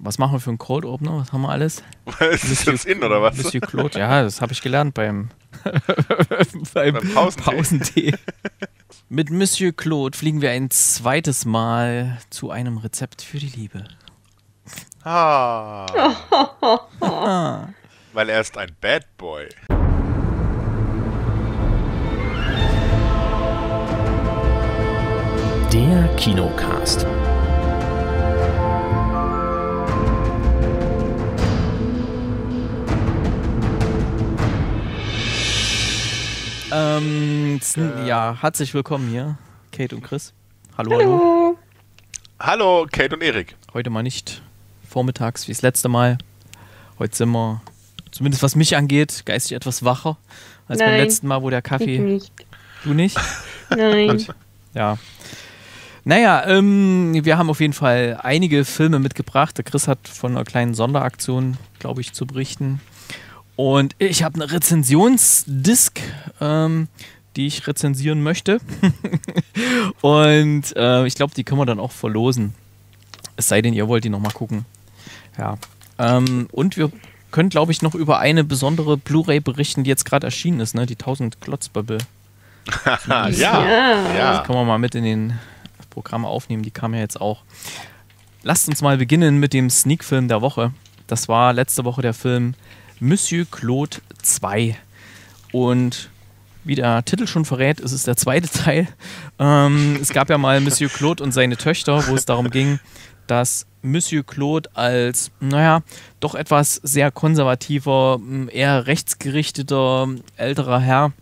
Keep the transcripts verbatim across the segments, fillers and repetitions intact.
was machen wir für einen Cold-Opener? Was haben wir alles? Ist das in, oder was? Monsieur Claude, ja, das habe ich gelernt beim, beim, beim Pausentee. Mit Monsieur Claude fliegen wir ein zweites Mal zu einem Rezept für die Liebe. Ah. ah. Weil er ist ein Bad Boy. Der Kinocast. Ähm, ja, herzlich willkommen hier, Kate und Chris. Hallo, hallo. Hallo, hallo Kate und Erik. Heute mal nicht vormittags wie das letzte Mal. Heute sind wir, zumindest was mich angeht, geistig etwas wacher als Nein. beim letzten Mal, wo der Kaffee... Ich nicht. Du nicht? Nein. Und, ja. Naja, ähm, wir haben auf jeden Fall einige Filme mitgebracht. Der Chris hat von einer kleinen Sonderaktion, glaube ich, zu berichten. Und ich habe eine Rezensionsdisk, ähm, die ich rezensieren möchte. Und äh, ich glaube, die können wir dann auch verlosen. Es sei denn, ihr wollt die nochmal gucken. Ja. Ähm, und wir können, glaube ich, noch über eine besondere Blu-ray berichten, die jetzt gerade erschienen ist, ne? Die tausend Glotzböbel. ja. ja. Das können wir mal mit in den Programm aufnehmen. Die kam ja jetzt auch. Lasst uns mal beginnen mit dem Sneak-Film der Woche. Das war letzte Woche der Film Monsieur Claude zwei. Und wie der Titel schon verrät, ist es der zweite Teil. Ähm, es gab ja mal Monsieur Claude und seine Töchter, wo es darum ging, dass Monsieur Claude als, naja, doch etwas sehr konservativer, eher rechtsgerichteter, älterer Herr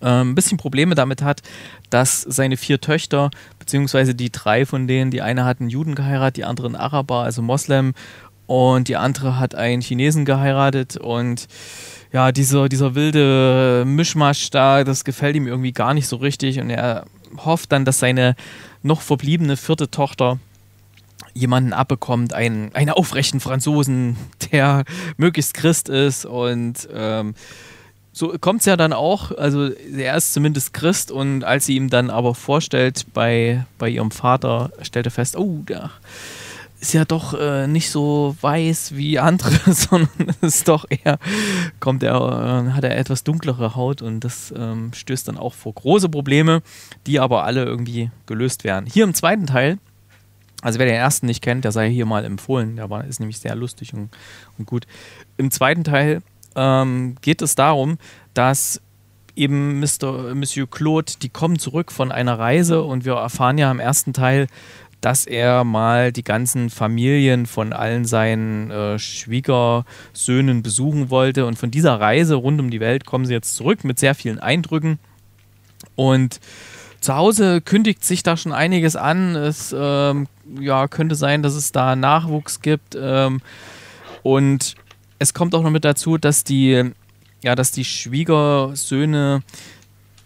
äh, ein bisschen Probleme damit hat, dass seine vier Töchter, beziehungsweise die drei von denen, die eine hat einen Juden geheiratet, die andere einen Araber, also Moslem, und die andere hat einen Chinesen geheiratet, und ja, dieser, dieser wilde Mischmasch da, das gefällt ihm irgendwie gar nicht so richtig, und er hofft dann, dass seine noch verbliebene vierte Tochter jemanden abbekommt, einen, einen aufrechten Franzosen, der möglichst Christ ist, und ähm, so kommt es ja dann auch, also er ist zumindest Christ, und als sie ihm dann aber vorstellt bei, bei ihrem Vater, stellt er fest, oh, der ist ja doch äh, nicht so weiß wie andere, sondern ist doch eher, kommt er, äh, hat er etwas dunklere Haut, und das ähm, stößt dann auch vor große Probleme, die aber alle irgendwie gelöst werden. Hier im zweiten Teil, also wer den ersten nicht kennt, der sei hier mal empfohlen, der war, ist nämlich sehr lustig und, und gut. Im zweiten Teil ähm, geht es darum, dass eben Mister Monsieur Claude, die kommen zurück von einer Reise, und wir erfahren ja im ersten Teil, dass er mal die ganzen Familien von allen seinen äh, Schwiegersöhnen besuchen wollte. Und von dieser Reise rund um die Welt kommen sie jetzt zurück mit sehr vielen Eindrücken. Und zu Hause kündigt sich da schon einiges an. Es ähm, ja, könnte sein, dass es da Nachwuchs gibt. Ähm, und es kommt auch noch mit dazu, dass die, ja, dass die Schwiegersöhne,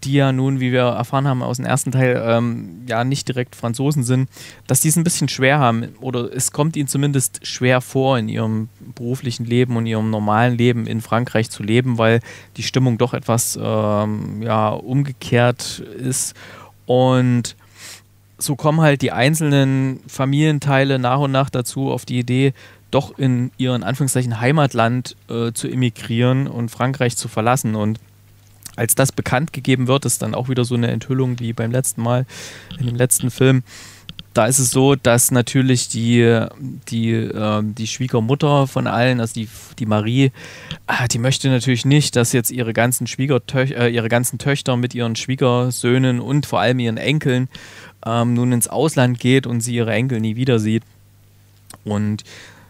die ja nun, wie wir erfahren haben aus dem ersten Teil, ähm, ja nicht direkt Franzosen sind, dass die es ein bisschen schwer haben, oder es kommt ihnen zumindest schwer vor, in ihrem beruflichen Leben und ihrem normalen Leben in Frankreich zu leben, weil die Stimmung doch etwas ähm, ja, umgekehrt ist, und so kommen halt die einzelnen Familienteile nach und nach dazu, auf die Idee, doch in ihren Anführungszeichen Heimatland äh, zu emigrieren und Frankreich zu verlassen. Und als das bekannt gegeben wird, ist dann auch wieder so eine Enthüllung wie beim letzten Mal, in dem letzten Film. Da ist es so, dass natürlich die, die, äh, die Schwiegermutter von allen, also die, die Marie, ah, die möchte natürlich nicht, dass jetzt ihre ganzen, Schwiegertö- äh, ihre ganzen Töchter mit ihren Schwiegersöhnen und vor allem ihren Enkeln ähm, nun ins Ausland geht und sie ihre Enkel nie wieder sieht. Und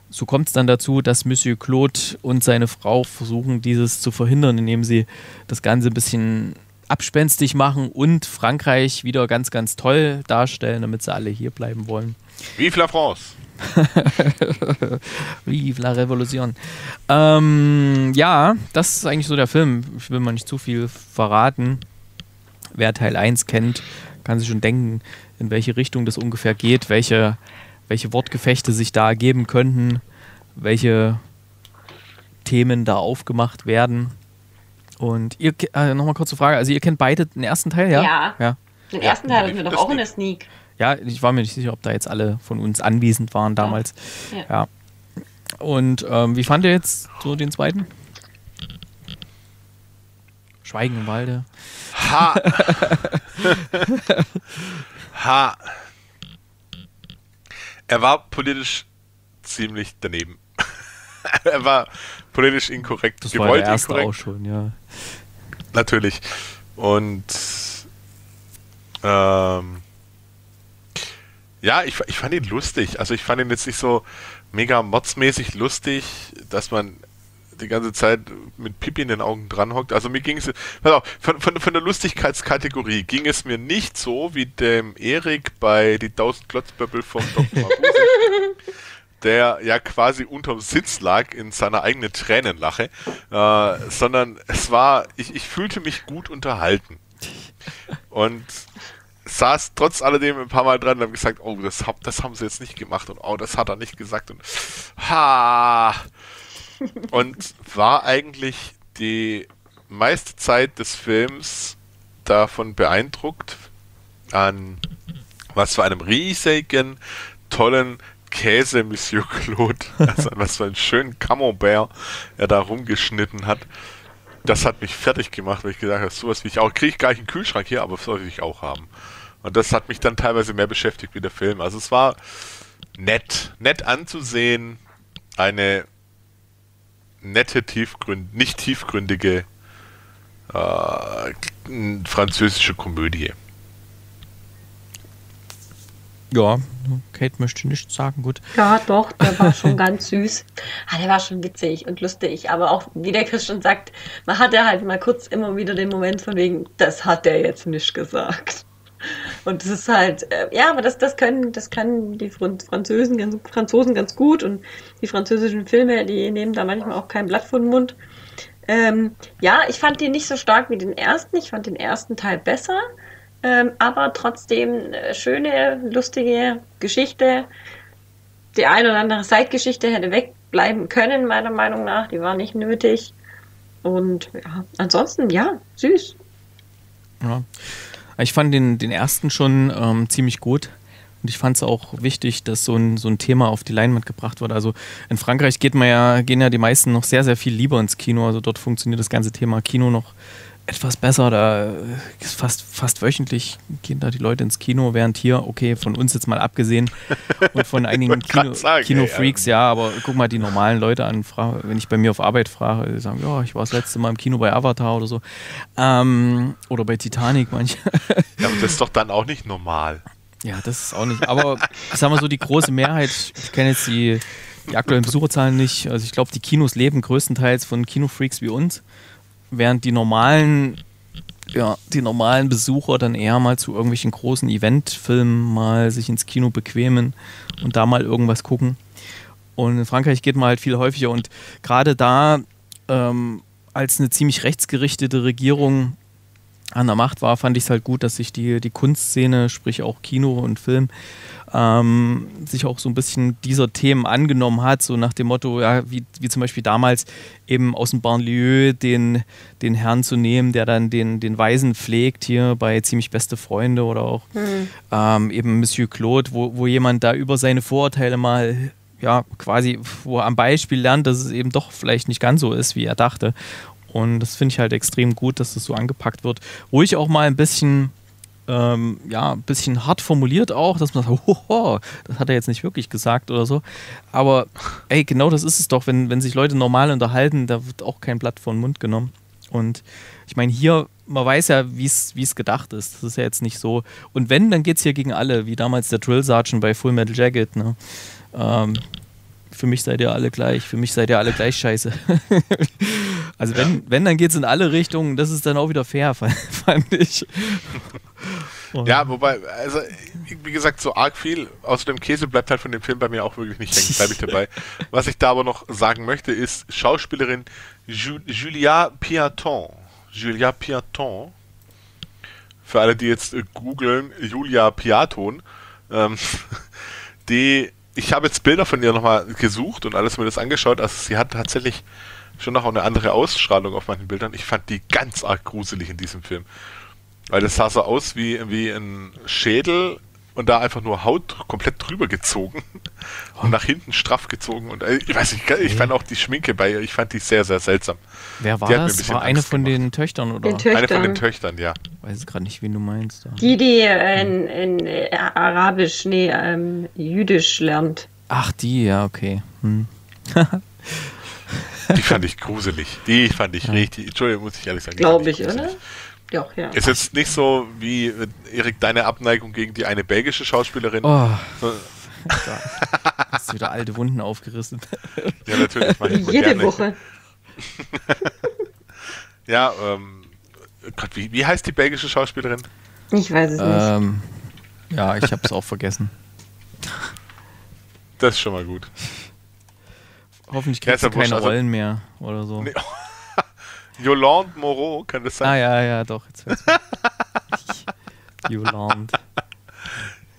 so kommt es dann dazu, dass Monsieur Claude und seine Frau versuchen, dieses zu verhindern, indem sie das Ganze ein bisschen abspenstig machen und Frankreich wieder ganz, ganz toll darstellen, damit sie alle hier bleiben wollen. Vive la France! Vive la Revolution! Ähm, ja, das ist eigentlich so der Film. Ich will mal nicht zu viel verraten. Wer Teil eins kennt, kann sich schon denken, in welche Richtung das ungefähr geht, welche... welche Wortgefechte sich da ergeben könnten, welche Themen da aufgemacht werden. Und ihr, äh, nochmal kurz zur Frage, also ihr kennt beide den ersten Teil, ja? Ja, ja. Den ersten Teil ja, hatten wir doch auch in der Sneak. Ja, ich war mir nicht sicher, ob da jetzt alle von uns anwesend waren damals. Ja, ja. Und ähm, wie fand ihr jetzt so den zweiten? Schweigen im Walde. Ha! Ha! Er war politisch ziemlich daneben. Er war politisch inkorrekt. Das war der erste auch schon, ja. Natürlich. Und ähm, ja, ich, ich fand ihn lustig. Also ich fand ihn jetzt nicht so mega modsmäßig lustig, dass man die ganze Zeit mit Pipi in den Augen dran hockt. Also mir ging es, von, von, von der Lustigkeitskategorie ging es mir nicht so wie dem Erik bei Die tausend Glotzböbel vom Doktor Mabuse, der ja quasi unterm Sitz lag in seiner eigenen Tränenlache, äh, sondern es war, ich, ich fühlte mich gut unterhalten und saß trotz alledem ein paar Mal dran und habe gesagt, oh, das, hab, das haben sie jetzt nicht gemacht und oh, das hat er nicht gesagt und ha. Und war eigentlich die meiste Zeit des Films davon beeindruckt, an was für einem riesigen, tollen Käse Monsieur Claude, also an was für einen schönen Camembert er da rumgeschnitten hat. Das hat mich fertig gemacht, weil ich gesagt habe, sowas wie ich auch, kriege ich gar nicht einen Kühlschrank hier, aber soll ich auch haben. Und das hat mich dann teilweise mehr beschäftigt wie der Film. Also es war nett, nett anzusehen, eine nette, tiefgründige, nicht tiefgründige äh, französische Komödie. Ja, Kate möchte nichts sagen, gut. Ja, doch, der war schon ganz süß. Ah, der war schon witzig und lustig, aber auch, wie der Chris schon sagt, man hatte halt mal kurz immer wieder den Moment von wegen, das hat der jetzt nicht gesagt. Und das ist halt, äh, ja, aber das, das können, das können die Französen ganz, Franzosen ganz gut und die französischen Filme, die nehmen da manchmal auch kein Blatt vor den Mund. Ähm, ja, ich fand den nicht so stark wie den ersten, ich fand den ersten Teil besser, ähm, aber trotzdem äh, schöne, lustige Geschichte. Die eine oder andere Side-Geschichte hätte wegbleiben können, meiner Meinung nach, die war nicht nötig. Und ja, ansonsten, ja, süß. Ja. Ich fand den, den ersten schon ähm, ziemlich gut und ich fand es auch wichtig, dass so ein, so ein Thema auf die Leinwand gebracht wurde. Also in Frankreich geht man ja, gehen ja die meisten noch sehr, sehr viel lieber ins Kino. Also dort funktioniert das ganze Thema Kino noch etwas besser. Da ist fast, fast wöchentlich gehen da die Leute ins Kino, während hier, okay, von uns jetzt mal abgesehen und von einigen Kino, sagen, Kinofreaks, ey, ja. ja, aber guck mal die normalen Leute an, wenn ich bei mir auf Arbeit frage, die sagen, ja, ich war das letzte Mal im Kino bei Avatar oder so. Ähm, oder bei Titanic manche. Ja, aber das ist doch dann auch nicht normal. Ja, das ist auch nicht, aber ich sag mal so, die große Mehrheit, ich kenne jetzt die, die aktuellen Besucherzahlen nicht, also ich glaube, die Kinos leben größtenteils von Kinofreaks wie uns. Während die normalen, ja, die normalen Besucher dann eher mal zu irgendwelchen großen Eventfilmen mal sich ins Kino bequemen und da mal irgendwas gucken. Und in Frankreich geht man halt viel häufiger. Und gerade da, ähm, als eine ziemlich rechtsgerichtete Regierung an der Macht war, fand ich es halt gut, dass sich die, die Kunstszene, sprich auch Kino und Film, ähm, sich auch so ein bisschen dieser Themen angenommen hat, so nach dem Motto, ja, wie, wie zum Beispiel damals eben aus dem Banlieue den, den Herrn zu nehmen, der dann den, den Waisen pflegt, hier bei Ziemlich Beste Freunde oder auch mhm. ähm, eben Monsieur Claude, wo, wo jemand da über seine Vorurteile mal, ja, quasi, wo er am Beispiel lernt, dass es eben doch vielleicht nicht ganz so ist, wie er dachte. Und das finde ich halt extrem gut, dass das so angepackt wird. Ruhig auch mal ein bisschen, ähm, ja, ein bisschen hart formuliert auch, dass man sagt, hoho, das hat er jetzt nicht wirklich gesagt oder so. Aber ey, genau das ist es doch, wenn, wenn sich Leute normal unterhalten, da wird auch kein Blatt vor den Mund genommen. Und ich meine, hier, man weiß ja, wie es gedacht ist. Das ist ja jetzt nicht so. Und wenn, dann geht es hier gegen alle, wie damals der Drill Sergeant bei Full Metal Jacket, ne? Ähm, für mich seid ihr alle gleich, für mich seid ihr alle gleich scheiße. Also wenn, ja. wenn, dann geht es in alle Richtungen. Das ist dann auch wieder fair, fand ich. Und ja, wobei, also wie gesagt, so arg viel aus dem Käse bleibt halt von dem Film bei mir auch wirklich nicht hängen, bleibe ich dabei. Was ich da aber noch sagen möchte, ist Schauspielerin Ju- Julia Piaton. Julia Piaton. Für alle, die jetzt äh, googeln, Julia Piaton. Ähm, die, ich habe jetzt Bilder von ihr nochmal gesucht und alles mir das angeschaut. Also sie hat tatsächlich schon noch eine andere Ausstrahlung auf manchen Bildern. Ich fand die ganz arg gruselig in diesem Film. Weil das sah so aus wie, wie ein Schädel und da einfach nur Haut komplett drüber gezogen und nach hinten straff gezogen. Und ich weiß nicht, ich fand auch die Schminke bei ihr, ich fand die sehr, sehr seltsam. Wer war die das? Ein war eine Angst von gemacht. den Töchtern, oder? Den Töchtern. Eine von den Töchtern, ja. Ich weiß gerade nicht, wen du meinst. Die, die in, in Arabisch, nee, ähm, Jüdisch lernt. Ach, die, ja, okay. Hm. Die fand ich gruselig. Die fand ich ja. richtig, Entschuldigung, muss ich ehrlich sagen. Glaube ich, oder? Ja, ja. Ist jetzt nicht so wie, Erik, deine Abneigung gegen die eine belgische Schauspielerin. Oh. So. Da hast du wieder alte Wunden aufgerissen. Ja, natürlich. Mach ich Jede gerne. Woche. Ja, ähm, Gott, wie, wie heißt die belgische Schauspielerin? Ich weiß es ähm, nicht. Ja, ich hab's auch vergessen. Das ist schon mal gut. Hoffentlich kriegst du keine Rollen mehr oder so. Nee. Yolande Moreau, kann das sein? Ah ja, ja, doch. Jetzt hört's mal. Yolande.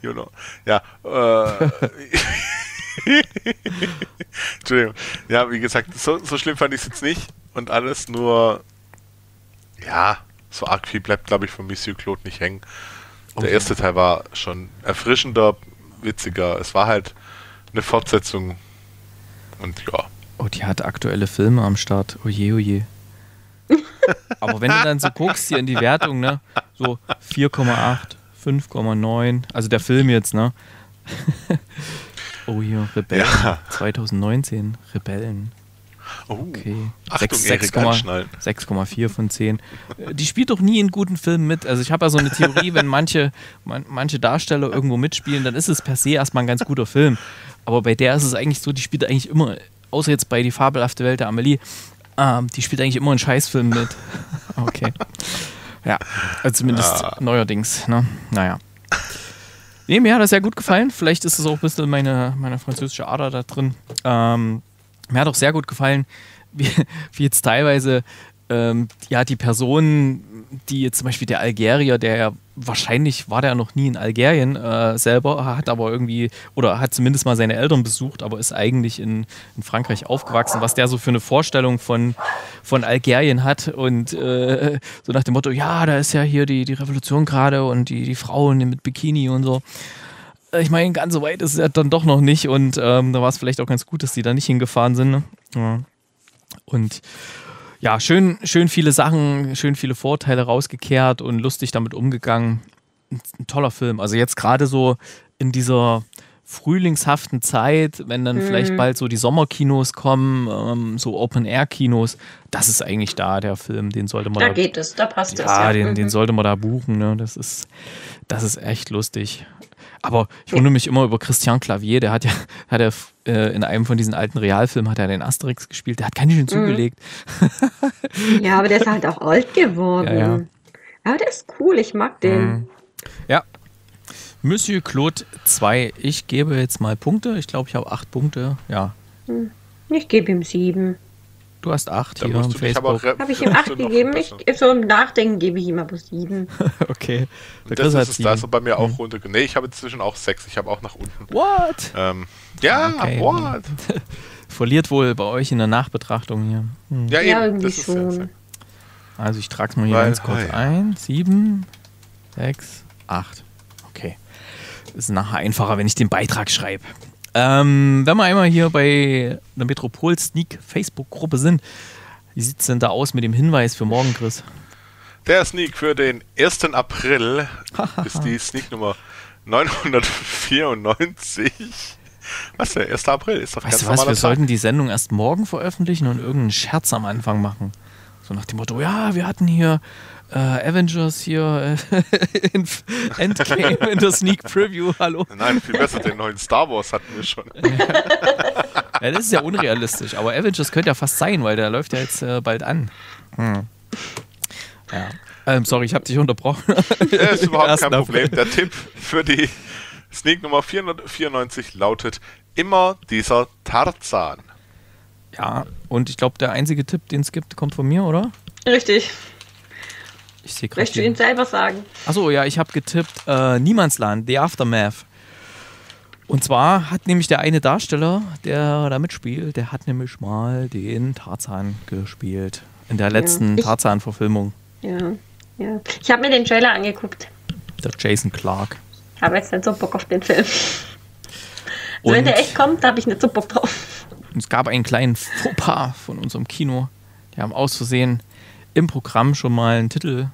Yolande. Ja, äh, Entschuldigung. Ja, wie gesagt, so, so schlimm fand ich es jetzt nicht. Und alles nur, ja, so arg viel bleibt, glaube ich, von Monsieur Claude nicht hängen. Der okay. erste Teil war schon erfrischender, witziger. Es war halt eine Fortsetzung. Und ja. Oh, die hat aktuelle Filme am Start. Oje, oje. Aber wenn du dann so guckst hier in die Wertung, ne, so vier Komma acht, fünf Komma neun, also der Film jetzt, ne? Oh hier, Rebellen, ja. zwanzig neunzehn, Rebellen. Oh, okay. Achtung, sechs Komma vier von zehn. Die spielt doch nie in guten Filmen mit. Also ich habe ja so eine Theorie, wenn manche, man, manche Darsteller irgendwo mitspielen, dann ist es per se erstmal ein ganz guter Film. Aber bei der ist es eigentlich so, die spielt eigentlich immer, außer jetzt bei Die fabelhafte Welt der Amelie, Ah, die spielt eigentlich immer einen Scheißfilm mit. Okay. Ja, also zumindest ja. neuerdings. Ne? Naja. Nee, mir hat das sehr gut gefallen. Vielleicht ist es auch ein bisschen meine, meine französische Ader da drin. Ähm, mir hat auch sehr gut gefallen, wie, wie jetzt teilweise ähm, ja, die Personen, die jetzt zum Beispiel der Algerier, der ja wahrscheinlich war der noch nie in Algerien äh, selber, hat aber irgendwie, oder hat zumindest mal seine Eltern besucht, aber ist eigentlich in, in Frankreich aufgewachsen, was der so für eine Vorstellung von, von Algerien hat und äh, so nach dem Motto, ja, da ist ja hier die, die Revolution gerade und die, die Frauen mit Bikini und so. Ich meine, ganz so weit ist es ja dann doch noch nicht und ähm, da war es vielleicht auch ganz gut, dass die da nicht hingefahren sind. Ne? Ja. Und ja, schön, schön viele Sachen, schön viele Vorteile rausgekehrt und lustig damit umgegangen. Ein toller Film. Also jetzt gerade so in dieser frühlingshaften Zeit, wenn dann mhm. vielleicht bald so die Sommerkinos kommen, ähm, so Open-Air-Kinos, das ist eigentlich da der Film, den sollte man da... Da geht es, da passt ja, es. Ja, den, mhm. den sollte man da buchen, ne? Das ist, das ist echt lustig. Aber ich wundere mich immer über Christian Clavier, der hat ja, hat er äh, in einem von diesen alten Realfilmen hat er den Asterix gespielt, der hat ganz schön zugelegt. Mhm. Ja, aber der ist halt auch alt geworden. Ja, ja. Aber der ist cool, ich mag den. Mhm. Ja. Monsieur Claude zwei, ich gebe jetzt mal Punkte, ich glaube ich habe acht Punkte, ja. Ich gebe ihm sieben. Du hast acht da hier auf Facebook. Habe ich ihm acht gegeben? Ich, so im Nachdenken gebe ich ihm aber sieben. Okay. Der das ist es, da ist er bei mir auch runtergegangen. Nee, ich habe inzwischen auch sechs. Ich habe auch nach unten. What? Ähm, ja, okay. What? Verliert wohl bei euch in der Nachbetrachtung hier. Hm. Ja, eben. Ja, irgendwie das ist schon. Sehr, sehr. Also ich trage es mal hier Weil, ganz kurz hi. ein. Sieben, sechs, acht. Okay. Ist nachher einfacher, wenn ich den Beitrag schreibe. Ähm, wenn wir einmal hier bei der Metropol-Sneak-Facebook-Gruppe sind, wie sieht es denn da aus mit dem Hinweis für morgen, Chris? Der Sneak für den ersten April ist die Sneak-Nummer neunhundertvierundneunzig. Was, der erste April ist doch ganz normaler Tag. Weißt du was, wir sollten die Sendung erst morgen veröffentlichen und irgendeinen Scherz am Anfang machen. So nach dem Motto, ja, wir hatten hier äh, Avengers hier äh, in Endgame in der Sneak Preview, hallo. Nein, viel besser, den neuen Star Wars hatten wir schon. Ja, das ist ja unrealistisch, aber Avengers könnte ja fast sein, weil der läuft ja jetzt äh, bald an. Hm. Ja. Ähm, sorry, ich habe dich unterbrochen. Ja, ist überhaupt kein Problem. Der Tipp für die Sneak Nummer vierhundertvierundneunzig lautet immer dieser Tarzan. Ja, und ich glaube, der einzige Tipp, den es gibt, kommt von mir, oder? Richtig. Ich sehe gerade. Möchtest du ihn selber sagen? Achso, ja, ich habe getippt äh, Niemandsland, The Aftermath. Und zwar hat nämlich der eine Darsteller, der da mitspielt, der hat nämlich mal den Tarzan gespielt. In der letzten ja, Tarzan-Verfilmung. Ja, ja. Ich habe mir den Trailer angeguckt. Der Jason Clarke. habe jetzt nicht so Bock auf den Film. Also wenn der echt kommt, da habe ich nicht so Bock drauf. Es gab einen kleinen Fauxpas von unserem Kino. Die haben aus Versehen im Programm schon mal einen Titel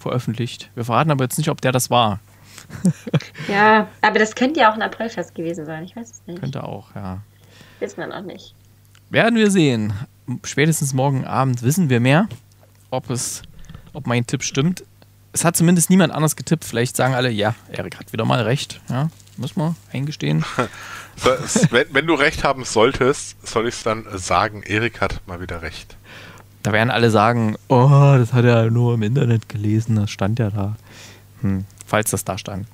veröffentlicht. Wir verraten aber jetzt nicht, ob der das war. Ja, aber das könnte ja auch ein Aprilfest gewesen sein. Ich weiß es nicht. Könnte auch, ja. Wissen wir noch nicht. Werden wir sehen. Spätestens morgen Abend wissen wir mehr, ob es, ob mein Tipp stimmt. Es hat zumindest niemand anders getippt. Vielleicht sagen alle, ja, Erik hat wieder mal recht. Ja, muss man eingestehen. wenn, wenn du recht haben solltest, soll ich es dann sagen, Erik hat mal wieder recht. Da werden alle sagen, oh, das hat er nur im Internet gelesen, das stand ja da. Hm, falls das da stand.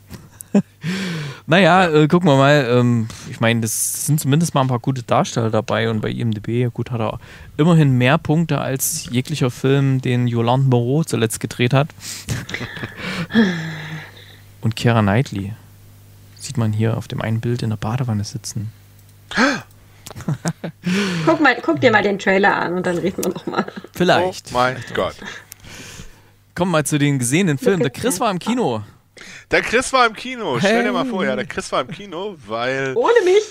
Naja, äh, gucken wir mal. Ähm, ich meine, das sind zumindest mal ein paar gute Darsteller dabei und bei I M D B, gut, hat er immerhin mehr Punkte als jeglicher Film, den Yolande Moreau zuletzt gedreht hat. Und Keira Knightley sieht man hier auf dem einen Bild in der Badewanne sitzen. guck, mal, guck dir mal den Trailer an und dann reden wir nochmal. Vielleicht. Oh mein Gott. Kommen wir mal zu den gesehenen Filmen. Der Chris war im Kino. Der Chris war im Kino, hey. Stell dir mal vor, ja, der Chris war im Kino, weil... Ohne mich!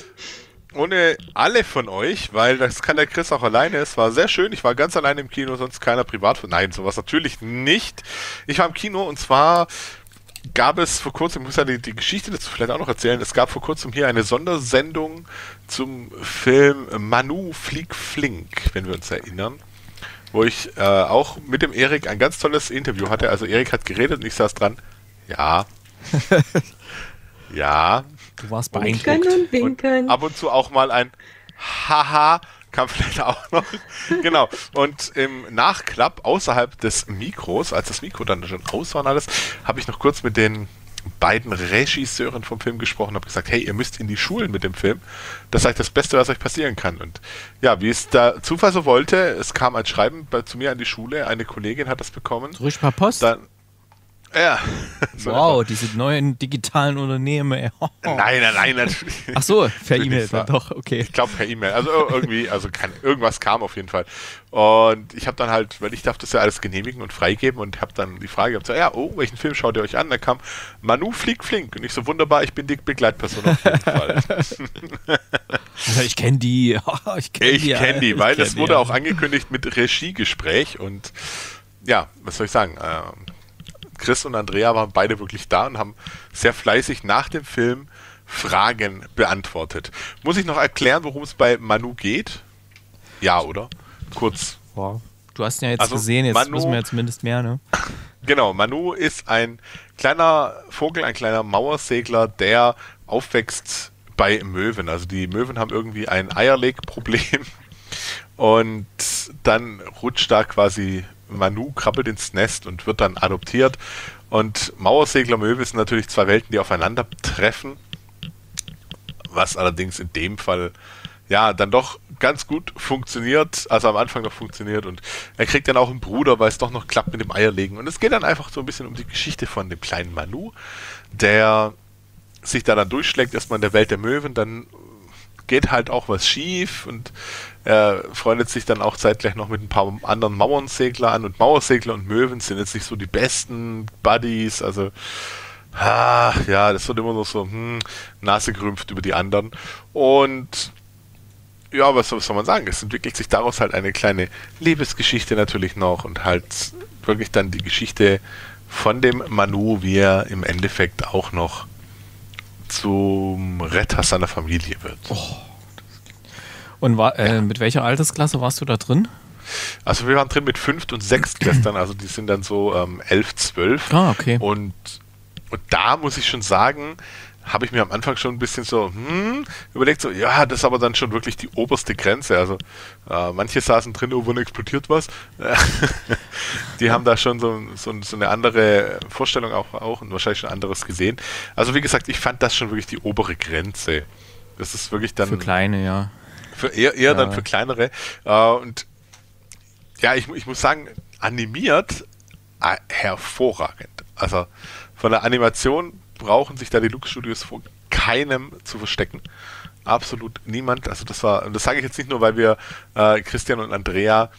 Ohne alle von euch, weil das kann der Chris auch alleine, es war sehr schön, ich war ganz alleine im Kino, sonst keiner privat von... Nein, sowas natürlich nicht. Ich war im Kino und zwar gab es vor kurzem, ich muss ja die, die Geschichte dazu vielleicht auch noch erzählen, es gab vor kurzem hier eine Sondersendung zum Film Manou flieg flink, wenn wir uns erinnern. Wo ich äh, auch mit dem Erik ein ganz tolles Interview hatte, also Erik hat geredet und ich saß dran... Ja. Ja. Du warst beeindruckt. Und, und ab und zu auch mal ein Haha kam vielleicht auch noch. Genau. Und im Nachklapp außerhalb des Mikros, als das Mikro dann schon aus war und alles, habe ich noch kurz mit den beiden Regisseuren vom Film gesprochen, habe gesagt, hey, ihr müsst in die Schulen mit dem Film. Das ist eigentlich das Beste, was euch passieren kann. Und ja, wie es der Zufall so wollte, es kam ein Schreiben bei, zu mir an die Schule, eine Kollegin hat das bekommen. So richtig mal Post? Dann, ja. So wow, diese neuen digitalen Unternehmen. Oh. Nein, nein, nein, natürlich. Ach so, per E-Mail dann doch, okay. Ich glaube per E-Mail, also irgendwie, also kann, irgendwas kam auf jeden Fall. Und ich habe dann halt, weil ich darf das ja alles genehmigen und freigeben und habe dann die Frage gehabt, so, ja, oh, welchen Film schaut ihr euch an? Da kam Manou flieg flink und ich so, wunderbar, ich bin die Begleitperson auf jeden Fall. Also ich kenne die, oh, ich kenne die. Ich kenne die, weil es wurde auch angekündigt mit Regiegespräch und ja, was soll ich sagen, ähm, Chris und Andrea waren beide wirklich da und haben sehr fleißig nach dem Film Fragen beantwortet. Muss ich noch erklären, worum es bei Manou geht? Ja, oder? Kurz. Wow. Du hast ihn ja jetzt also gesehen, jetzt Manou, wissen wir ja zumindest mehr, ne? Genau, Manou ist ein kleiner Vogel, ein kleiner Mauersegler, der aufwächst bei Möwen. Also die Möwen haben irgendwie ein Eierlegproblem und dann rutscht da quasi... Manou krabbelt ins Nest und wird dann adoptiert. Und Mauersegler und Möwe sind natürlich zwei Welten, die aufeinandertreffen. Was allerdings in dem Fall ja dann doch ganz gut funktioniert, also am Anfang noch funktioniert. Und er kriegt dann auch einen Bruder, weil es doch noch klappt mit dem Eierlegen. Und es geht dann einfach so ein bisschen um die Geschichte von dem kleinen Manou, der sich da dann durchschlägt, erstmal in der Welt der Möwen, dann geht halt auch was schief und er freundet sich dann auch zeitgleich noch mit ein paar anderen Mauersegler an und Mauersegler und Möwen sind jetzt nicht so die besten Buddies, also ah, ja, das wird immer noch so hm, Nase gerümpft über die anderen und ja, was soll man sagen, es entwickelt sich daraus halt eine kleine Liebesgeschichte natürlich noch und halt wirklich dann die Geschichte von dem Manou, wie er im Endeffekt auch noch zum Retter seiner Familie wird. Oh. Und war, äh, ja. Mit welcher Altersklasse warst du da drin? Also wir waren drin mit Fünft- und Sechstklässlern, also die sind dann so ähm, elf, zwölf. Ah, okay. Und, und da muss ich schon sagen, habe ich mir am Anfang schon ein bisschen so hm, überlegt, so ja, das ist aber dann schon wirklich die oberste Grenze. Also äh, manche saßen drin, oh, wann explodiert was. Die haben da schon so, so, so eine andere Vorstellung auch, auch und wahrscheinlich schon anderes gesehen. Also wie gesagt, ich fand das schon wirklich die obere Grenze. Das ist wirklich dann... Für kleine, ja. Für eher eher ja. Dann für kleinere. Äh, und ja, ich, ich muss sagen, animiert äh, hervorragend. Also von der Animation brauchen sich da die Lux Studios vor keinem zu verstecken. Absolut niemand. Also das war, das sage ich jetzt nicht nur, weil wir äh, Christian und Andrea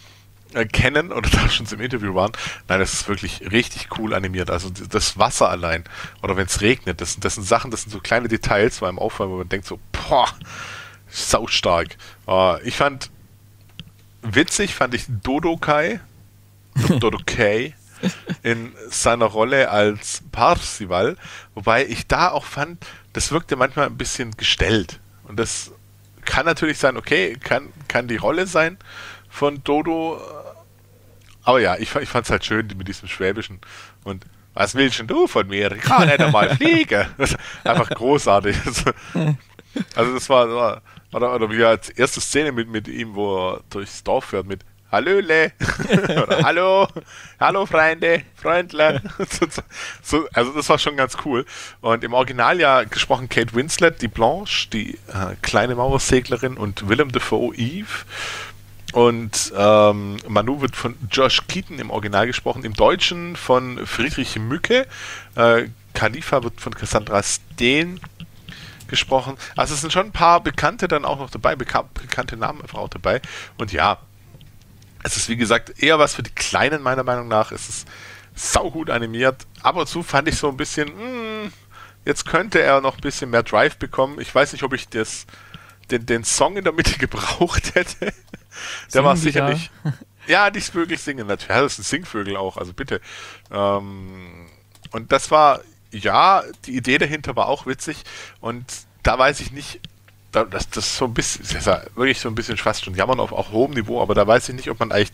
äh, kennen oder da schon im Interview waren. Nein, das ist wirklich richtig cool animiert. Also das Wasser allein oder wenn es regnet, das, das sind Sachen, das sind so kleine Details bei einem Auffall, wo man denkt so, boah, saustark. Äh, ich fand witzig, fand ich Dodokay, Dodokay in seiner Rolle als Parzival, wobei ich da auch fand, das wirkte manchmal ein bisschen gestellt. Und das kann natürlich sein, okay, kann, kann die Rolle sein von Dodo. Aber ja, ich, ich fand es halt schön mit diesem Schwäbischen. Und was willst denn du von mir? Ich kann nicht einmal fliegen. Das ist einfach großartig. Also das war, war oder, oder wie als erste Szene mit, mit ihm, wo er durchs Dorf fährt mit Hallöle. Oder Hallo, Hallo Freunde, Freundler. So, also das war schon ganz cool. Und im Original ja gesprochen Kate Winslet, die Blanche, die äh, kleine Mauerseglerin und Willem Dafoe, Eve. Und ähm, Manou wird von Josh Keaton im Original gesprochen. Im Deutschen von Friedrich Mücke. Äh, Khalifa wird von Cassandra Steen gesprochen. Also es sind schon ein paar Bekannte dann auch noch dabei, Beka- bekannte Namen einfach auch dabei. Und ja, es ist, wie gesagt, eher was für die Kleinen, meiner Meinung nach. Es ist saugut animiert. Ab und zu fand ich so ein bisschen, mh, jetzt könnte er noch ein bisschen mehr Drive bekommen. Ich weiß nicht, ob ich das, den, den Song in der Mitte gebraucht hätte. Der war sicherlich... Ja, die Vögel singen natürlich. Ja, das sind Singvögel auch, also bitte. Ähm, und das war, ja, die Idee dahinter war auch witzig. Und da weiß ich nicht... Das, das ist so ein bisschen, das ist ja wirklich so ein bisschen fast schon Jammern auf auch hohem Niveau, aber da weiß ich nicht, ob man eigentlich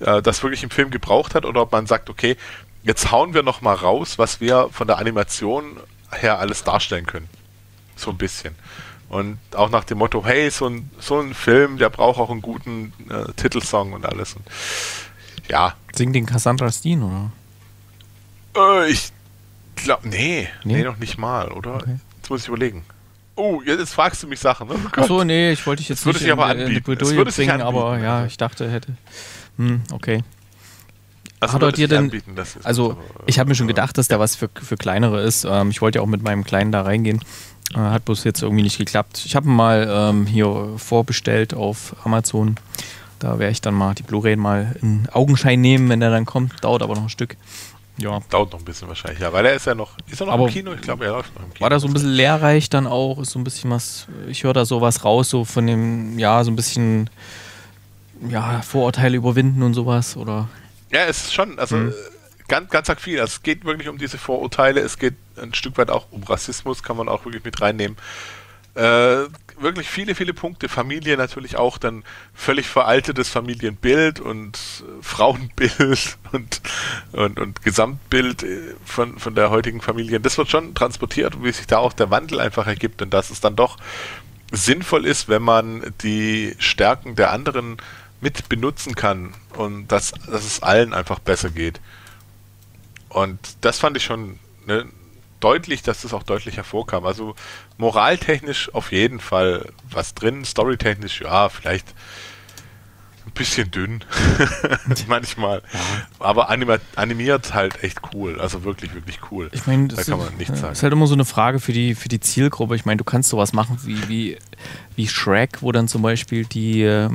äh, das wirklich im Film gebraucht hat oder ob man sagt, okay, jetzt hauen wir nochmal raus, was wir von der Animation her alles darstellen können. So ein bisschen. Und auch nach dem Motto, hey, so ein, so ein Film, der braucht auch einen guten äh, Titelsong und alles. Und, ja. Singt den Cassandra Steen, oder? Äh, ich glaube, nee, nee, nee, noch nicht mal, oder? Okay. Jetzt muss ich überlegen. Oh, jetzt fragst du mich Sachen. Ne? Oh, so, nee, ich wollte dich jetzt das nicht in, in die Bredouille bringen, aber ja, ich dachte, hätte... Hm, okay. Also, hat dir denn, anbieten, also aber, ich habe mir schon gedacht, dass da was für, für Kleinere ist. Ähm, ich wollte ja auch mit meinem Kleinen da reingehen. Äh, hat bloß jetzt irgendwie nicht geklappt. Ich habe ihn mal ähm, hier vorbestellt auf Amazon. Da werde ich dann mal die Blu-ray mal in Augenschein nehmen, wenn er dann kommt. Dauert aber noch ein Stück. Ja. Dauert noch ein bisschen wahrscheinlich, ja, weil er ist ja noch, ist er noch aber im Kino, ich glaube, er läuft noch im Kino. War da so ein bisschen lehrreich dann auch, ist so ein bisschen was, ich höre da sowas raus, so von dem, ja, so ein bisschen, ja, Vorurteile überwinden und sowas, oder? Ja, es ist schon, also, mhm. ganz, ganz arg viel, es geht wirklich um diese Vorurteile, es geht ein Stück weit auch um Rassismus, kann man auch wirklich mit reinnehmen. Äh, wirklich viele, viele Punkte. Familie natürlich auch, dann völlig veraltetes Familienbild und äh, Frauenbild und, und, und Gesamtbild von, von der heutigen Familie. Das wird schon transportiert, wie sich da auch der Wandel einfach ergibt und dass es dann doch sinnvoll ist, wenn man die Stärken der anderen mit benutzen kann und dass, dass es allen einfach besser geht. Und das fand ich schon, ne, deutlich, dass das auch deutlich hervorkam. Also moraltechnisch auf jeden Fall was drin, storytechnisch ja, vielleicht ein bisschen dünn manchmal, aber animiert, animiert halt echt cool, also wirklich, wirklich cool. Ich meine, da kann man nichts sagen. Das ist halt immer so eine Frage für die, für die Zielgruppe. Ich meine, du kannst sowas machen wie, wie, wie Shrek, wo dann zum Beispiel die,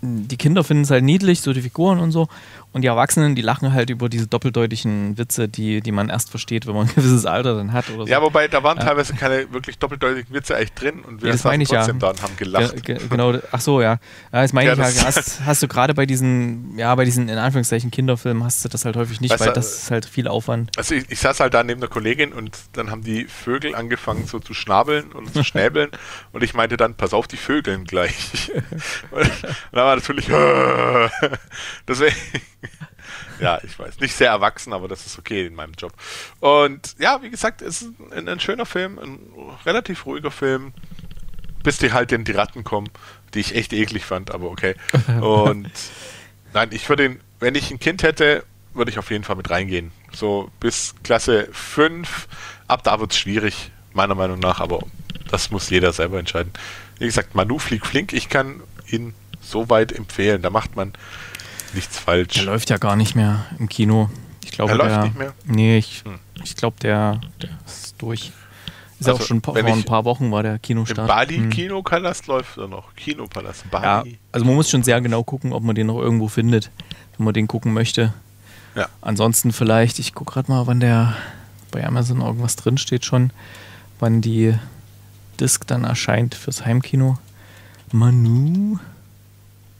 die Kinder finden es halt niedlich, so die Figuren und so. Und die Erwachsenen, die lachen halt über diese doppeldeutigen Witze, die, die man erst versteht, wenn man ein gewisses Alter dann hat oder so. Ja, wobei, da waren äh, teilweise keine wirklich doppeldeutigen Witze echt drin und wir ja, das meine ich trotzdem ja. Da und haben gelacht. Ge- ge- genau, ach so, ja. ja das meine ja, ich das ja. Hast, hast du gerade bei diesen, ja, bei diesen in Anführungszeichen Kinderfilmen hast du das halt häufig nicht, weißt weil da, das ist halt viel Aufwand. Also ich, ich saß halt da neben der Kollegin und dann haben die Vögel angefangen so zu schnabeln und zu schnäbeln und ich meinte dann, pass auf, die Vögeln gleich. und, und dann war natürlich deswegen ja, ich weiß. Nicht sehr erwachsen, aber das ist okay in meinem Job. Und ja, wie gesagt, es ist ein, ein schöner Film, ein relativ ruhiger Film, bis die halt in die Ratten kommen, die ich echt eklig fand, aber okay. Und nein, ich würde ihn, wenn ich ein Kind hätte, würde ich auf jeden Fall mit reingehen. So bis Klasse fünf, ab da wird es schwierig, meiner Meinung nach, aber das muss jeder selber entscheiden. Wie gesagt, Manou fliegt flink, ich kann ihn so weit empfehlen, da macht man nichts falsch. Der läuft ja gar nicht mehr im Kino. Ich glaube, der läuft nicht mehr? Nee, ich, hm. ich glaube, der, der ist durch. Ist ja also, auch schon vor ein paar Wochen war der Kinostart. Im Bali-Kinopalast hm. läuft er noch. Kinopalast, Bali. Ja, also man muss schon sehr genau gucken, ob man den noch irgendwo findet, wenn man den gucken möchte. Ja. Ansonsten vielleicht, ich gucke gerade mal, wann der bei Amazon irgendwas drin steht schon, wann die Disc dann erscheint fürs Heimkino. Manou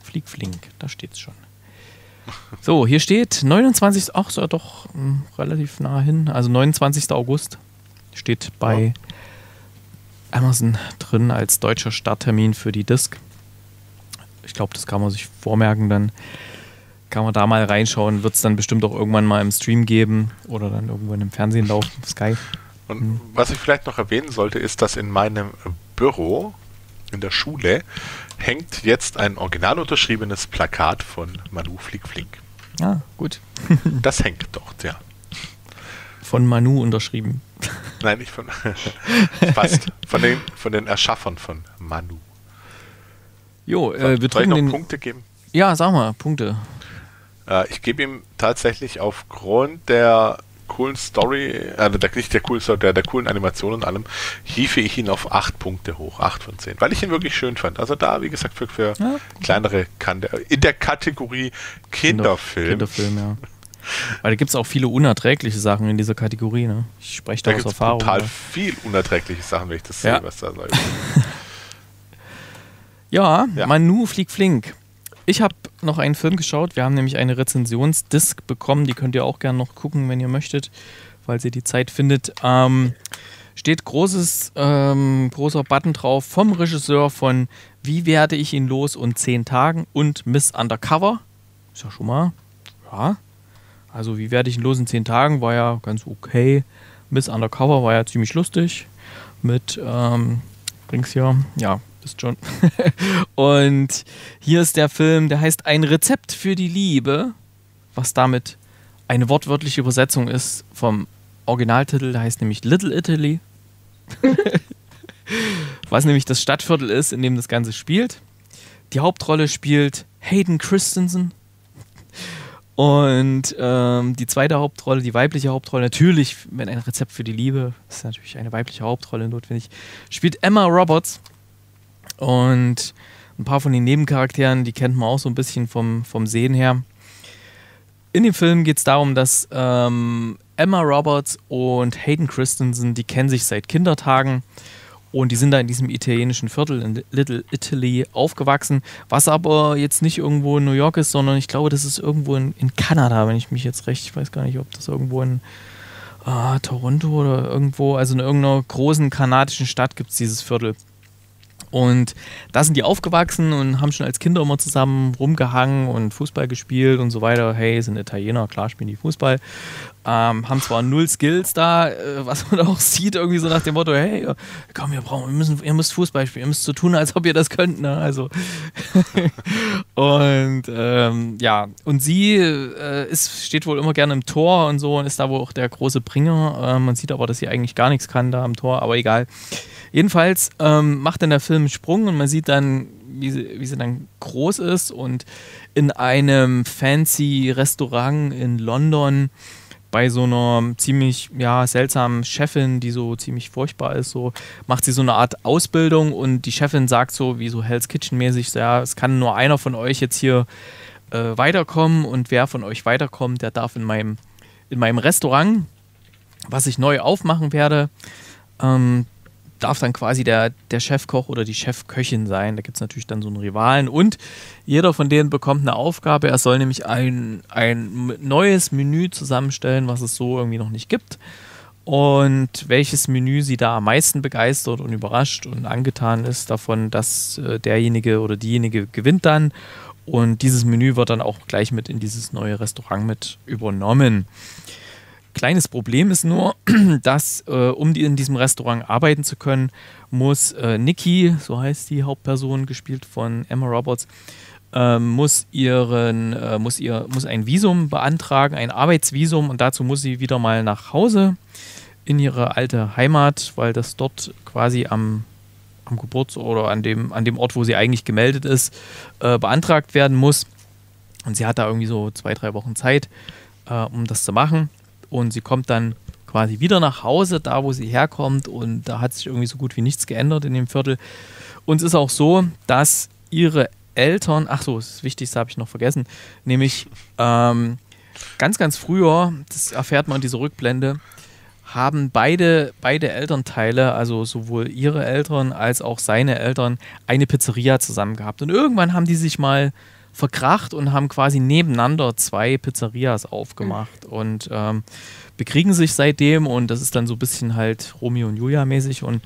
flieg flink, da steht's schon. So, hier steht neunundzwanzigster Ach, so doch mh, relativ nah hin. Also neunundzwanzigster August steht bei ja. Amazon drin als deutscher Starttermin für die Disc. Ich glaube, das kann man sich vormerken, dann kann man da mal reinschauen. Wird es dann bestimmt auch irgendwann mal im Stream geben oder dann irgendwann im Fernsehen laufen, Sky. Und hm. was ich vielleicht noch erwähnen sollte, ist, dass in meinem Büro in der Schule hängt jetzt ein original unterschriebenes Plakat von Manou flieg flink. Ah, gut. Das hängt dort, ja. Von Manou unterschrieben. Nein, nicht von. Fast. Von den, von den Erschaffern von Manou. Jo, äh, wir soll ich noch den... Punkte geben? Ja, sag mal, Punkte. Äh, ich gebe ihm tatsächlich aufgrund der coolen Story, also der, nicht der coolen Story, der, der coolen Animation und allem, hiefe ich ihn auf acht Punkte hoch, acht von zehn, weil ich ihn wirklich schön fand. Also da, wie gesagt, für, für ja, kleinere kann der, in der Kategorie Kinderfilm. Kinderfilm, ja. Weil da gibt es auch viele unerträgliche Sachen in dieser Kategorie, ne? Ich spreche da, da aus Erfahrung. Total oder? Viel unerträgliche Sachen, wenn ich das ja. sehe, was da läuft. ja, ja, Manou flieg flink. Ich habe noch einen Film geschaut. Wir haben nämlich eine Rezensionsdisc bekommen. Die könnt ihr auch gerne noch gucken, wenn ihr möchtet, falls ihr die Zeit findet. Ähm, steht großes, ähm, großer Button drauf vom Regisseur von Wie werde ich ihn los in zehn Tagen und Miss Undercover. Ist ja schon mal. Ja. Also Wie werde ich ihn los in zehn Tagen war ja ganz okay. Miss Undercover war ja ziemlich lustig. Mit, ähm, bring's hier, ja. Bist schon. Und hier ist der Film, der heißt Ein Rezept für die Liebe, was damit eine wortwörtliche Übersetzung ist vom Originaltitel, der heißt nämlich Little Italy, was nämlich das Stadtviertel ist, in dem das Ganze spielt. Die Hauptrolle spielt Hayden Christensen und ähm, die zweite Hauptrolle, die weibliche Hauptrolle, natürlich, wenn ein Rezept für die Liebe, ist natürlich eine weibliche Hauptrolle notwendig, spielt Emma Roberts. Und ein paar von den Nebencharakteren, die kennt man auch so ein bisschen vom, vom Sehen her. In dem Film geht es darum, dass ähm, Emma Roberts und Hayden Christensen, die kennen sich seit Kindertagen und die sind da in diesem italienischen Viertel in Little Italy aufgewachsen, was aber jetzt nicht irgendwo in New York ist, sondern ich glaube, das ist irgendwo in, in Kanada, wenn ich mich jetzt recht, ich weiß gar nicht, ob das irgendwo in äh, Toronto oder irgendwo, also in irgendeiner großen kanadischen Stadt gibt es dieses Viertel. Und da sind die aufgewachsen und haben schon als Kinder immer zusammen rumgehangen und Fußball gespielt und so weiter. Hey, sind Italiener, klar spielen die Fußball. Ähm, haben zwar null Skills da, was man auch sieht, irgendwie so nach dem Motto, hey, komm, wir brauchen, wir müssen, ihr müsst Fußball spielen, ihr müsst so tun, als ob ihr das könnt. Ne? Also und ähm, ja, und sie äh, ist, steht wohl immer gerne im Tor und so und ist da wohl auch der große Bringer. Ähm, man sieht aber, dass sie eigentlich gar nichts kann da am Tor, aber egal. Jedenfalls ähm, macht dann der Film einen Sprung und man sieht dann, wie sie, wie sie dann groß ist und in einem fancy Restaurant in London bei so einer ziemlich ja, seltsamen Chefin, die so ziemlich furchtbar ist, so macht sie so eine Art Ausbildung und die Chefin sagt so, wie so Hell's Kitchen mäßig, ja, es kann nur einer von euch jetzt hier äh, weiterkommen und wer von euch weiterkommt, der darf in meinem, in meinem Restaurant, was ich neu aufmachen werde, ähm, darf dann quasi der, der Chefkoch oder die Chefköchin sein. Da gibt es natürlich dann so einen Rivalen und jeder von denen bekommt eine Aufgabe. Er soll nämlich ein, ein neues Menü zusammenstellen, was es so irgendwie noch nicht gibt und welches Menü sie da am meisten begeistert und überrascht und angetan ist davon, dass äh, derjenige oder diejenige gewinnt dann und dieses Menü wird dann auch gleich mit in dieses neue Restaurant mit übernommen. Kleines Problem ist nur, dass, äh, um die in diesem Restaurant arbeiten zu können, muss äh, Nikki, so heißt die Hauptperson, gespielt von Emma Roberts, äh, muss, ihren, äh, muss, ihr, muss ein Visum beantragen, ein Arbeitsvisum und dazu muss sie wieder mal nach Hause in ihre alte Heimat, weil das dort quasi am, am Geburtsort oder an dem, an dem Ort, wo sie eigentlich gemeldet ist, äh, beantragt werden muss. Und sie hat da irgendwie so zwei, drei Wochen Zeit, äh, um das zu machen. Und sie kommt dann quasi wieder nach Hause, da wo sie herkommt, und da hat sich irgendwie so gut wie nichts geändert in dem Viertel. Und es ist auch so, dass ihre Eltern, ach so, das ist wichtig, das habe ich noch vergessen, nämlich ähm, ganz, ganz früher, das erfährt man in dieser Rückblende, haben beide, beide Elternteile, also sowohl ihre Eltern als auch seine Eltern, eine Pizzeria zusammen gehabt. Und irgendwann haben die sich mal verkracht und haben quasi nebeneinander zwei Pizzerias aufgemacht und ähm, bekriegen sich seitdem, und das ist dann so ein bisschen halt Romeo und Julia mäßig. Und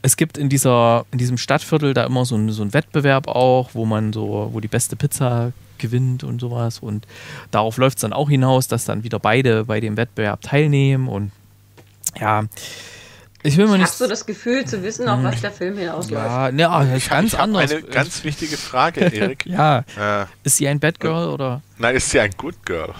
es gibt in dieser, in diesem Stadtviertel da immer so einen so einen Wettbewerb auch, wo man so, wo die beste Pizza gewinnt und sowas, und darauf läuft es dann auch hinaus, dass dann wieder beide bei dem Wettbewerb teilnehmen. Und ja, ich will mal nicht. Hast du das Gefühl zu wissen, auf was der Film hinausläuft? Ja, ne, also ich ganz anders. Eine ganz wichtige Frage, Erik. ja. Äh, ist sie ein Bad Girl oder? Nein, ist sie ein Good Girl?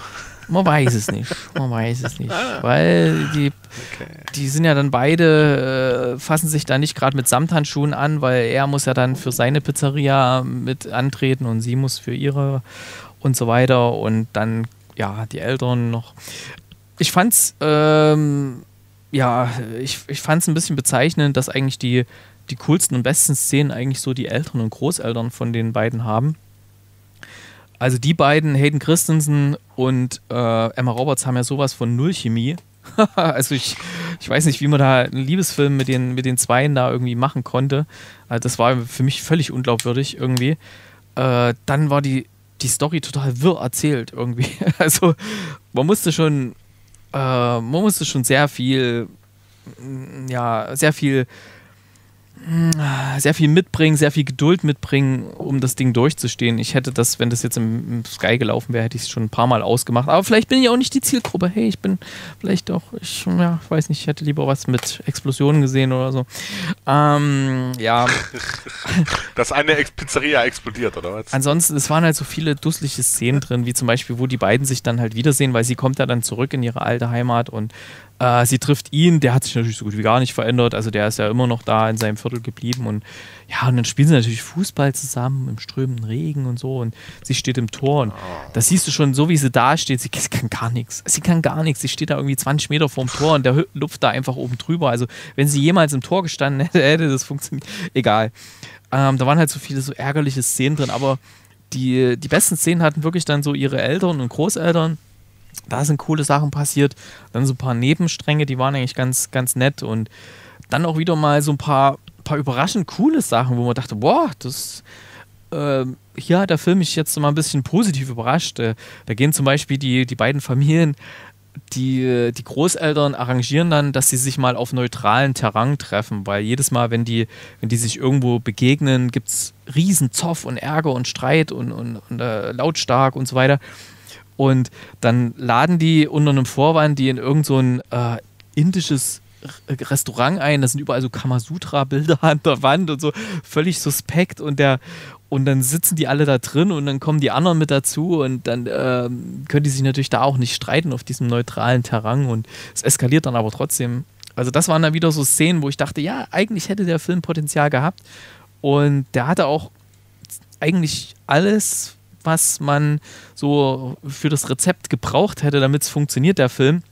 Man weiß es nicht. Man weiß es nicht, weil die, okay. die sind ja dann beide äh, fassen sich da nicht gerade mit Samthandschuhen an, weil er muss ja dann für seine Pizzeria mit antreten und sie muss für ihre und so weiter, und dann ja die Eltern noch. Ich fand's ähm, Ja, ich, ich fand es ein bisschen bezeichnend, dass eigentlich die, die coolsten und besten Szenen eigentlich so die Eltern und Großeltern von den beiden haben. Also die beiden, Hayden Christensen und äh, Emma Roberts, haben ja sowas von Null Chemie. Also ich, ich weiß nicht, wie man da einen Liebesfilm mit den, mit den Zweien da irgendwie machen konnte. Also das war für mich völlig unglaubwürdig irgendwie. Äh, dann war die, die Story total wirr erzählt irgendwie. Also man musste schon... Äh, man musste schon sehr viel, ja, sehr viel, sehr viel mitbringen, sehr viel Geduld mitbringen, um das Ding durchzustehen. Ich hätte das, wenn das jetzt im, im Sky gelaufen wäre, hätte ich es schon ein paar Mal ausgemacht. Aber vielleicht bin ich auch nicht die Zielgruppe. Hey, ich bin vielleicht auch, ich, ja, ich weiß nicht, ich hätte lieber was mit Explosionen gesehen oder so. Ähm, ja. Dass eine Pizzeria explodiert, oder was? Ansonsten, es waren halt so viele dusselige Szenen drin, wie zum Beispiel, wo die beiden sich dann halt wiedersehen, weil sie kommt ja dann zurück in ihre alte Heimat und äh, sie trifft ihn. Der hat sich natürlich so gut wie gar nicht verändert. Also der ist ja immer noch da in seinem Viertel geblieben, und ja, und dann spielen sie natürlich Fußball zusammen im strömenden Regen und so, und sie steht im Tor, und das siehst du schon, so wie sie da steht, sie kann gar nichts, sie kann gar nichts, sie steht da irgendwie zwanzig Meter vorm Tor und der lupft da einfach oben drüber. Also wenn sie jemals im Tor gestanden hätte, hätte das funktioniert, egal. Ähm, da waren halt so viele so ärgerliche Szenen drin, aber die, die besten Szenen hatten wirklich dann so ihre Eltern und Großeltern. Da sind coole Sachen passiert, dann so ein paar Nebenstränge, die waren eigentlich ganz, ganz nett, und dann auch wieder mal so ein paar, paar überraschend coole Sachen, wo man dachte, boah, das, äh, hier hat der Film mich jetzt mal ein bisschen positiv überrascht. Äh, da gehen zum Beispiel die, die beiden Familien, die, die Großeltern arrangieren dann, dass sie sich mal auf neutralen Terrain treffen, weil jedes Mal, wenn die, wenn die sich irgendwo begegnen, gibt es riesen Zoff und Ärger und Streit und, und, und äh, lautstark und so weiter. Und dann laden die unter einem Vorwand die in irgend so ein äh, indisches Restaurant ein, das sind überall so Kamasutra-Bilder an der Wand und so, völlig suspekt, und der, und dann sitzen die alle da drin, und dann kommen die anderen mit dazu, und dann äh, können die sich natürlich da auch nicht streiten auf diesem neutralen Terrain, und es eskaliert dann aber trotzdem. Also das waren dann wieder so Szenen, wo ich dachte, ja, eigentlich hätte der Film Potenzial gehabt, und der hatte auch eigentlich alles, was man so für das Rezept gebraucht hätte, damit es funktioniert, der Film.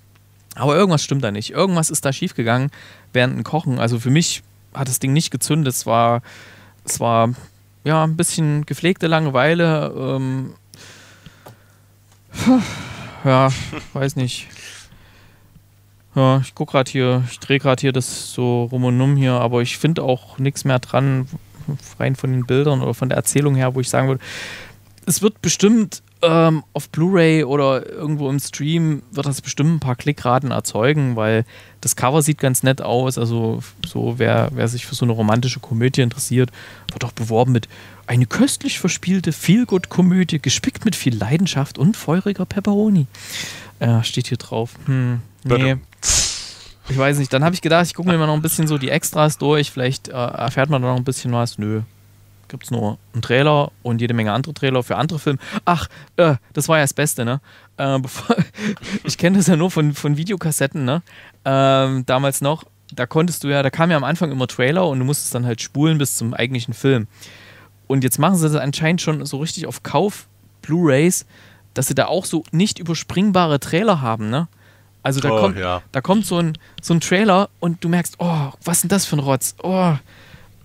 Aber irgendwas stimmt da nicht. Irgendwas ist da schiefgegangen während dem Kochen. Also für mich hat das Ding nicht gezündet. Es war, es war ja ein bisschen gepflegte Langeweile. Ähm ja, weiß nicht. Ja, ich gucke gerade hier, ich drehe gerade hier das so rum und um hier, aber ich finde auch nichts mehr dran, rein von den Bildern oder von der Erzählung her, wo ich sagen würde, es wird bestimmt Ähm, auf Blu-ray oder irgendwo im Stream wird das bestimmt ein paar Klickraten erzeugen, weil das Cover sieht ganz nett aus. Also so wer, wer sich für so eine romantische Komödie interessiert, wird auch beworben mit eine köstlich verspielte Feel-Good-Komödie, gespickt mit viel Leidenschaft und feuriger Pepperoni. Äh, steht hier drauf. Hm, nee. Ich weiß nicht. Dann habe ich gedacht, ich gucke mir mal noch ein bisschen so die Extras durch. Vielleicht äh, erfährt man da noch ein bisschen was. Nö. Gibt es nur einen Trailer und jede Menge andere Trailer für andere Filme. Ach, äh, das war ja das Beste, ne? Äh, bevor, ich kenne das ja nur von, von Videokassetten, ne? Ähm, damals noch, da konntest du ja, da kam ja am Anfang immer Trailer und du musstest dann halt spulen bis zum eigentlichen Film. Und jetzt machen sie das anscheinend schon so richtig auf Kauf Blu-Rays, dass sie da auch so nicht überspringbare Trailer haben, ne? Also da, oh, kommt, ja. da kommt so ein, so ein Trailer und du merkst, oh, was ist denn das für ein Rotz? Oh,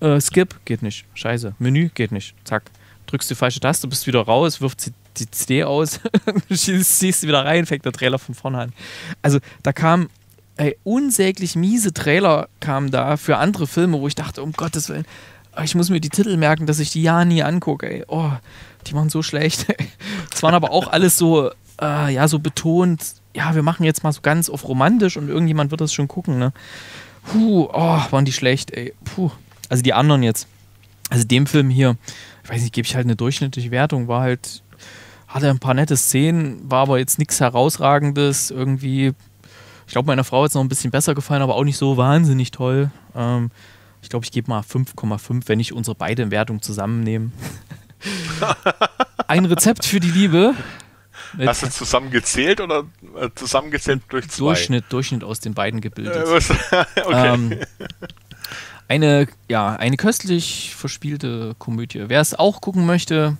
äh, Skip geht nicht, scheiße. Menü geht nicht, zack. Drückst die falsche Taste, bist wieder raus, wirft die C D aus, schießt sie wieder rein, fängt der Trailer von vorne an. Also da kam... Ey, unsäglich miese Trailer kamen da für andere Filme, wo ich dachte, um Gottes Willen, ich muss mir die Titel merken, dass ich die ja nie angucke, ey. Oh, die waren so schlecht. Es waren aber auch alles so, äh, ja, so betont, ja, wir machen jetzt mal so ganz auf romantisch und irgendjemand wird das schon gucken, ne? Puh, oh, waren die schlecht, ey. Puh. Also die anderen jetzt. Also dem Film hier, ich weiß nicht, gebe ich halt eine durchschnittliche Wertung, war halt, hatte ein paar nette Szenen, war aber jetzt nichts Herausragendes, irgendwie. Ich glaube, meiner Frau hat es noch ein bisschen besser gefallen, aber auch nicht so wahnsinnig toll. Ähm, ich glaube, ich gebe mal fünf Komma fünf, wenn ich unsere beiden Wertungen zusammennehme. Ein Rezept für die Liebe. Hast du zusammengezählt oder zusammengezählt durch zwei? Durchschnitt, Durchschnitt aus den beiden gebildet. Okay. Ähm, eine, ja, eine köstlich verspielte Komödie. Wer es auch gucken möchte,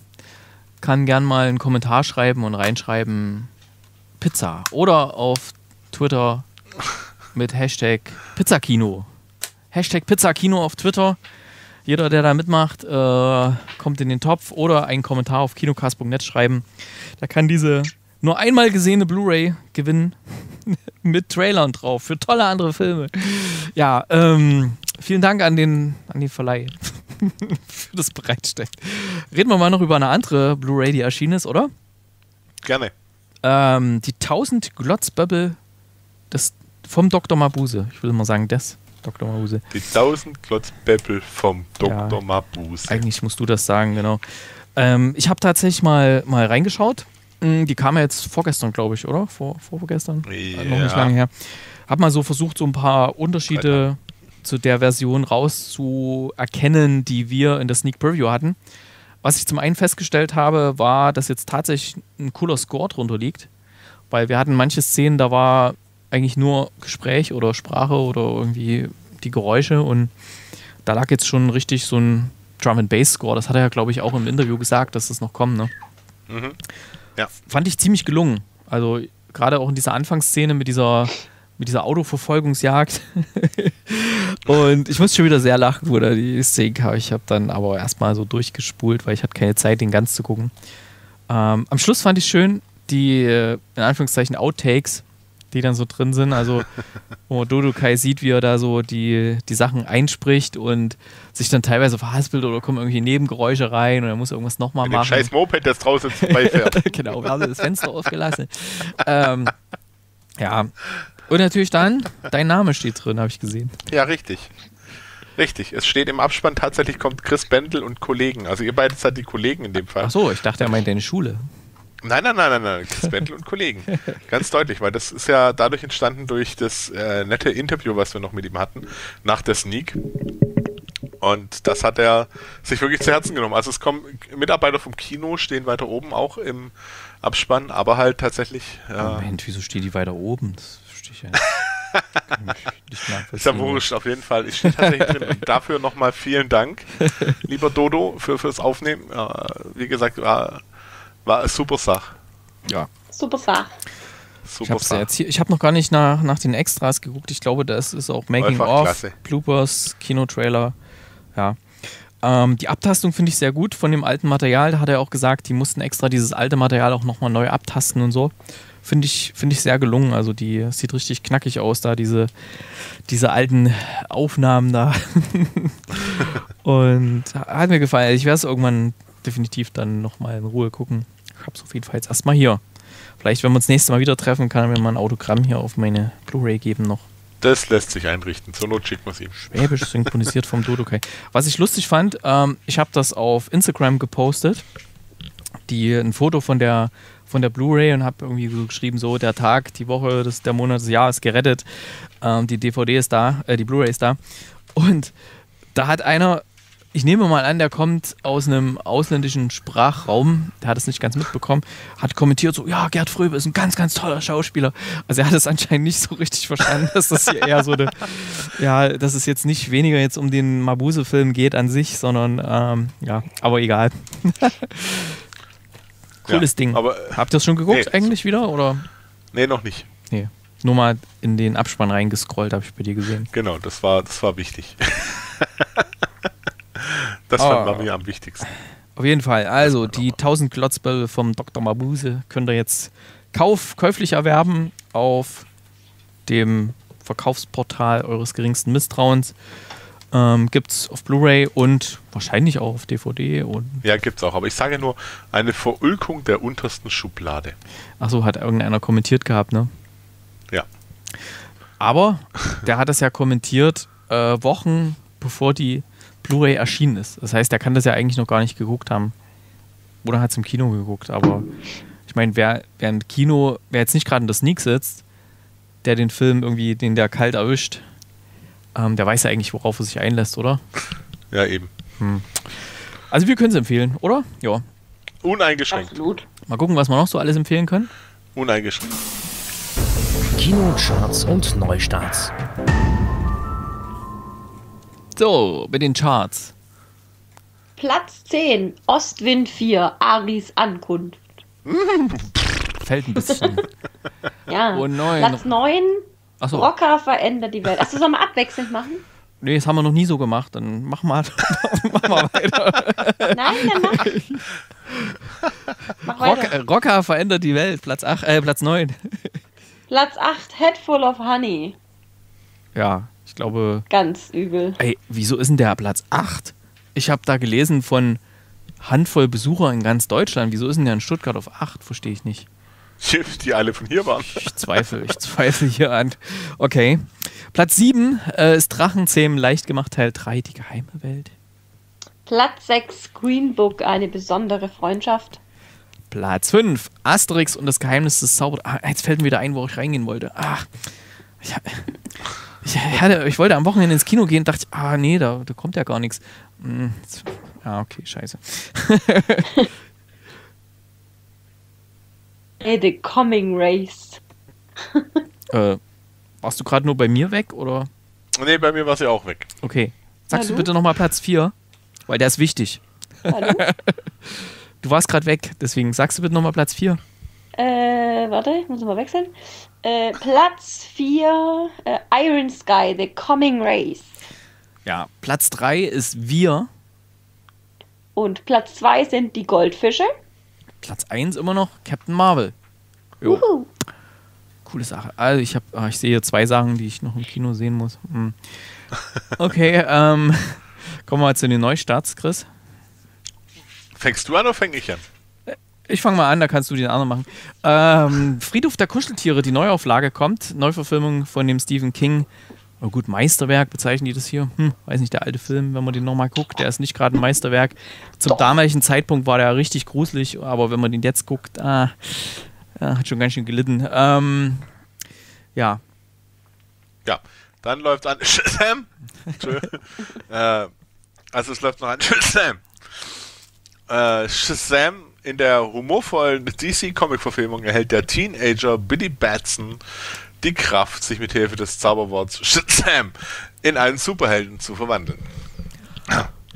kann gern mal einen Kommentar schreiben und reinschreiben Pizza oder auf Twitter mit Hashtag Pizzakino. Hashtag Pizzakino auf Twitter. Jeder, der da mitmacht, äh, kommt in den Topf oder einen Kommentar auf kinocast punkt net schreiben. Da kann diese nur einmal gesehene Blu-ray gewinnen mit Trailern drauf für tolle andere Filme. Ja, ähm, vielen Dank an den, an den Verleih für das Bereitstellen. Reden wir mal noch über eine andere Blu-ray, die erschienen ist, oder? Gerne. Ähm, die tausend Glotzböbel Das vom Doktor Mabuse. Ich will mal sagen, das Doktor Mabuse. Die tausend Glotzböbel vom Doktor Ja, Mabuse. Eigentlich musst du das sagen, genau. Ähm, ich habe tatsächlich mal, mal reingeschaut. Die kam ja jetzt vorgestern, glaube ich, oder? Vor, vorgestern? Ja. Noch nicht lange her. Hab mal so versucht, so ein paar Unterschiede Alter. zu der Version rauszuerkennen, die wir in der Sneak Preview hatten. Was ich zum einen festgestellt habe, war, dass jetzt tatsächlich ein cooler Score drunter liegt. Weil wir hatten manche Szenen, da war eigentlich nur Gespräch oder Sprache oder irgendwie die Geräusche und da lag jetzt schon richtig so ein Drum-and-Bass-Score. Das hat er ja, glaube ich, auch im Interview gesagt, dass das noch kommt, ne? Mhm. Ja. Fand ich ziemlich gelungen. Also gerade auch in dieser Anfangsszene mit dieser, mit dieser Autoverfolgungsjagd. Und ich muss schon wieder sehr lachen, wo da die Szene kam. Ich habe dann aber erstmal so durchgespult, weil ich hatte keine Zeit, den ganz zu gucken. Ähm, am Schluss fand ich schön die, in Anführungszeichen, Outtakes, die dann so drin sind, also wo Dodokay sieht, wie er da so die, die Sachen einspricht und sich dann teilweise verhaspelt oder kommen irgendwie Nebengeräusche rein und er muss irgendwas nochmal machen. Scheiß Moped, das draußen vorbeifährt. Genau, wir haben das Fenster aufgelassen. Ähm, ja, und natürlich dann, dein Name steht drin, habe ich gesehen. Ja, richtig. Richtig, es steht im Abspann, tatsächlich kommt Chris Bendel und Kollegen, also ihr beide seid die Kollegen in dem Fall. Ach so, ich dachte, er meint deine Schule. Nein, nein, nein, nein, nein, Chris Bendel und Kollegen. Ganz deutlich, weil das ist ja dadurch entstanden durch das äh, nette Interview, was wir noch mit ihm hatten, nach der Sneak. Und das hat er sich wirklich zu Herzen genommen. Also es kommen Mitarbeiter vom Kino, stehen weiter oben auch im Abspann, aber halt tatsächlich... Äh, Moment, wieso steht die weiter oben? Das verstehe ich ja nicht. Ist ja wurscht, auf jeden Fall. Ich stehe tatsächlich drin und dafür nochmal vielen Dank, lieber Dodo, für, fürs Aufnehmen. Äh, wie gesagt, war... War eine super Sache. Ja. Super Sache. Super Sache. Ich habe noch gar nicht nach, nach den Extras geguckt. Ich glaube, das ist auch Making-of, Bloopers, Kinotrailer. Ja. Ähm, die Abtastung finde ich sehr gut von dem alten Material. Da hat er auch gesagt, die mussten extra dieses alte Material auch nochmal neu abtasten und so. Finde ich, find ich sehr gelungen. Also die sieht richtig knackig aus, da diese, diese alten Aufnahmen da. Und hat mir gefallen. Ich werde es irgendwann definitiv dann nochmal in Ruhe gucken. Ich hab's auf jeden Fall jetzt erstmal hier. Vielleicht, wenn wir uns nächstes Mal wieder treffen, kann er mir mal ein Autogramm hier auf meine Blu-ray geben noch. Das lässt sich einrichten. Zur Not schickt man es ihm. Schwäbisch synchronisiert vom Dodokay. Was ich lustig fand, ähm, ich habe das auf Instagram gepostet, die, ein Foto von der, von der Blu-ray und habe irgendwie so geschrieben, so der Tag, die Woche, das, der Monat, das Jahr ist gerettet. Ähm, die D V D ist da, äh, die Blu-ray ist da. Und da hat einer, ich nehme mal an, der kommt aus einem ausländischen Sprachraum, der hat es nicht ganz mitbekommen, hat kommentiert so, ja, Gerd Fröbe ist ein ganz, ganz toller Schauspieler. Also er hat es anscheinend nicht so richtig verstanden, dass das hier eher so eine, ja, dass es jetzt nicht weniger jetzt um den Mabuse-Film geht an sich, sondern, ähm, ja, aber egal. Cooles ja, Ding. Aber, habt ihr das schon geguckt nee, eigentlich wieder, oder? Nee, noch nicht. Nee. nur mal in den Abspann reingescrollt, habe ich bei dir gesehen. Genau, das war, das war wichtig. Das oh. war mir am wichtigsten. Auf jeden Fall. Also, die tausend Glotzböbel vom Doktor Mabuse könnt ihr jetzt kauf, käuflich erwerben auf dem Verkaufsportal eures geringsten Misstrauens. Ähm, gibt es auf Blu-ray und wahrscheinlich auch auf D V D. Und ja, gibt es auch. Aber ich sage nur, eine Verulkung der untersten Schublade. Achso, hat irgendeiner kommentiert gehabt, ne? Ja. Aber der hat das ja kommentiert äh, Wochen bevor die Blu-ray erschienen ist. Das heißt, der kann das ja eigentlich noch gar nicht geguckt haben. Oder hat es im Kino geguckt. Aber ich meine, wer, wer im Kino, wer jetzt nicht gerade in der Sneak sitzt, der den Film irgendwie, den der kalt erwischt, Ähm, der weiß ja eigentlich, worauf er sich einlässt, oder? Ja, eben. Hm. Also wir können es empfehlen, oder? Ja. Uneingeschränkt. Absolut. Mal gucken, was wir noch so alles empfehlen können. Uneingeschränkt. Kinocharts und Neustarts. So, mit den Charts. Platz zehn, Ostwind vier, Aris Ankunft. Fällt ein bisschen. Ja. Und neun. Platz neun. So. Rocker verändert die Welt. Ach so, sollen wir abwechselnd machen? Nee, das haben wir noch nie so gemacht. Dann mach mal, mach mal weiter. Nein, dann mach. mach Rock, weiter. Rocker verändert die Welt. Platz acht, äh, Platz neun. Platz acht, Head Full of Honey. Ja, ich glaube... Ganz übel. Ey, wieso ist denn der Platz acht? Ich habe da gelesen von Handvoll Besucher in ganz Deutschland. Wieso ist denn der in Stuttgart auf acht? Verstehe ich nicht. Die alle von hier waren. Ich zweifle, ich zweifle hier an. Okay. Platz sieben äh, ist Drachenzähmen leicht gemacht, Teil drei, die geheime Welt. Platz sechs, Green Book, eine besondere Freundschaft. Platz fünf, Asterix und das Geheimnis des Zauberers. Ah, jetzt fällt mir wieder ein, wo ich reingehen wollte. Ach, ich, ich, hatte, ich wollte am Wochenende ins Kino gehen und dachte, ah nee, da, da kommt ja gar nichts. Hm, ah, okay, scheiße. The Coming Race. äh, warst du gerade nur bei mir weg, oder? Nee, bei mir war sie ja auch weg. Okay. Sagst Hallo? Du bitte nochmal Platz vier? Weil der ist wichtig. Hallo? Du warst gerade weg, deswegen sagst du bitte nochmal Platz vier. Äh, warte, ich muss mal wechseln. Äh, Platz vier, äh, Iron Sky, The Coming Race. Ja, Platz drei ist Wir. Und Platz zwei sind die Goldfische. Platz eins immer noch Captain Marvel. Jo. Coole Sache. Also ich habe, ich sehe hier zwei Sachen, die ich noch im Kino sehen muss. Hm. Okay, ähm, kommen wir mal zu den Neustarts, Chris. Fängst du an oder fäng ich an? Ich fange mal an, da kannst du den anderen machen. Ähm, Friedhof der Kuscheltiere, die Neuauflage kommt. Neuverfilmung von dem Stephen King. Oh gut, Meisterwerk bezeichnen die das hier. Hm, weiß nicht, der alte Film, wenn man den nochmal guckt, der ist nicht gerade ein Meisterwerk. Zum Doch. damaligen Zeitpunkt war der richtig gruselig, aber wenn man den jetzt guckt, ah, ah, hat schon ganz schön gelitten. Ähm, ja. Ja, dann läuft an Shazam. äh, also es läuft noch an Shazam. Äh, Shazam in der humorvollen D C-Comic-Verfilmung erhält der Teenager Billy Batson die Kraft, sich mit Hilfe des Zauberworts Shazam in einen Superhelden zu verwandeln.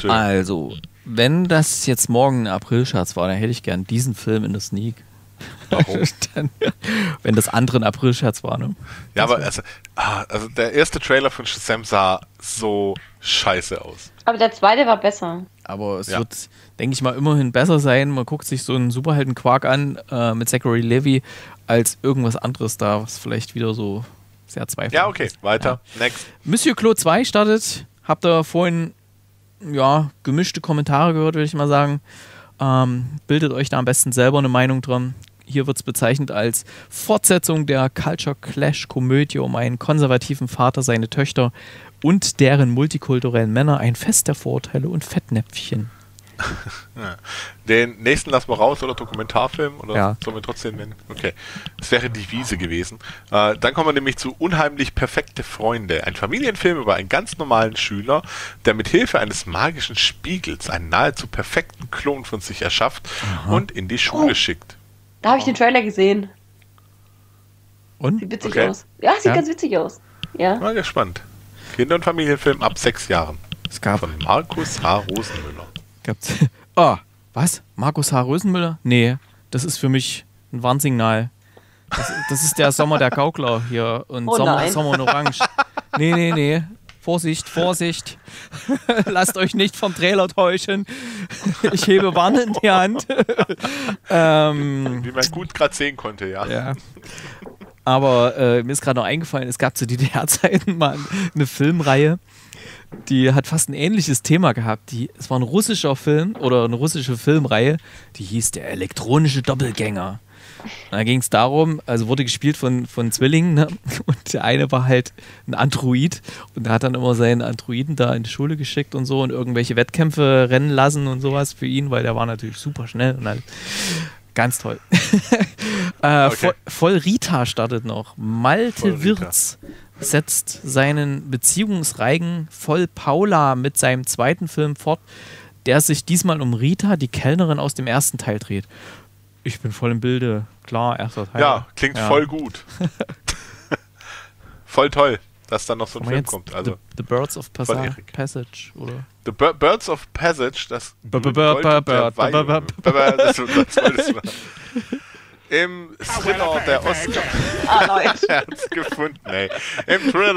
Also, wenn das jetzt morgen ein April-Scherz war, dann hätte ich gern diesen Film in der Sneak. Warum? Dann, wenn das andere ein April-Scherz war, ne? Ja, das aber also, also der erste Trailer von Shazam sah so scheiße aus. Aber der zweite war besser. Aber es ja. wird, denke ich mal, immerhin besser sein. Man guckt sich so einen Superhelden-Quark an äh, mit Zachary Levi als irgendwas anderes da, was vielleicht wieder so sehr zweifelhaft Ja, okay, ist. Weiter. Ja. Next. Monsieur Claude zwei startet. Habt ihr vorhin ja, gemischte Kommentare gehört, würde ich mal sagen. Ähm, bildet euch da am besten selber eine Meinung dran. Hier wird es bezeichnet als Fortsetzung der Culture Clash-Komödie um einen konservativen Vater, seine Töchter und deren multikulturellen Männer. Ein Fest der Vorurteile und Fettnäpfchen. Den nächsten lassen wir raus, oder? Dokumentarfilm? Oder ja. sollen wir trotzdem nennen? Okay. Das wäre die Wiese gewesen. Äh, dann kommen wir nämlich zu Unheimlich Perfekte Freunde. Ein Familienfilm über einen ganz normalen Schüler, der mit Hilfe eines magischen Spiegels einen nahezu perfekten Klon von sich erschafft Aha. und in die Schule oh. schickt. Da habe ich den Trailer gesehen. Und? Sieht witzig okay. aus. Ja, sieht ja. ganz witzig aus. Ja. Mal gespannt. Kinder- und Familienfilm ab sechs Jahren. Es gab von Markus H. Rosenmüller. Gab's. Oh, was? Markus H. Rosenmüller? Nee, das ist für mich ein Warnsignal. Das, das ist der Sommer der Gaukler hier und oh Sommer, Sommer in Orange. Nee, nee, nee. Vorsicht, Vorsicht. Lasst euch nicht vom Trailer täuschen. Ich hebe warnend die Hand. ähm, Wie man gut gerade sehen konnte, ja. ja. Aber äh, mir ist gerade noch eingefallen, es gab zu D D R-Zeiten mal eine Filmreihe, die hat fast ein ähnliches Thema gehabt. Die, es war ein russischer Film oder eine russische Filmreihe, die hieß Der elektronische Doppelgänger. Da ging es darum, also wurde gespielt von, von Zwillingen, ne? Und der eine war halt ein Android und der hat dann immer seinen Androiden da in die Schule geschickt und so und irgendwelche Wettkämpfe rennen lassen und sowas für ihn, weil der war natürlich super schnell und halt ganz toll. äh, okay. Voll, Voll Rita startet noch. Malte Wirz setzt seinen Beziehungsreigen Voll Paula mit seinem zweiten Film fort, der sich diesmal um Rita, die Kellnerin aus dem ersten Teil dreht. Ich bin voll im Bilde. Klar, erster Teil. Ja, klingt ja. voll gut. Voll toll, dass dann noch so ein Film kommt. Also The, the Birds of Passage, Passage oder? The bir Birds of Passage, das im Thriller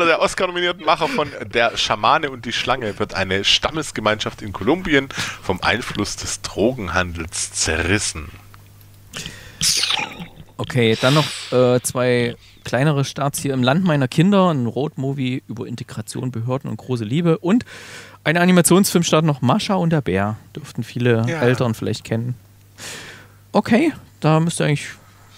der Oscar-nominierten Macher von Der Schamane und die Schlange wird eine Stammesgemeinschaft in Kolumbien vom Einfluss des Drogenhandels zerrissen. Okay, dann noch äh, zwei kleinere Starts hier im Land meiner Kinder, ein Road-Movie über Integration, Behörden und große Liebe und ein Animationsfilm startet noch Mascha und der Bär, dürften viele ja. Eltern vielleicht kennen. Okay, da müsste eigentlich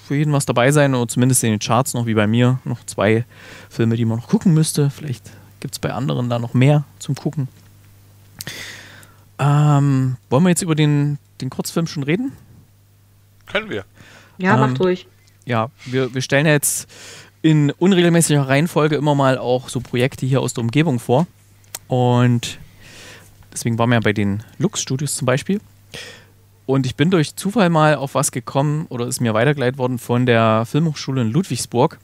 für jeden was dabei sein oder zumindest in den Charts noch wie bei mir noch zwei Filme, die man noch gucken müsste. Vielleicht gibt es bei anderen da noch mehr zum Gucken. Ähm, wollen wir jetzt über den, den Kurzfilm schon reden? Können wir. Ja, ähm, macht ruhig. Ja, wir, wir stellen jetzt in unregelmäßiger Reihenfolge immer mal auch so Projekte hier aus der Umgebung vor. Und deswegen waren wir ja bei den Lux Studios zum Beispiel. Und ich bin durch Zufall mal auf was gekommen oder ist mir weitergeleitet worden von der Filmhochschule in Ludwigsburg.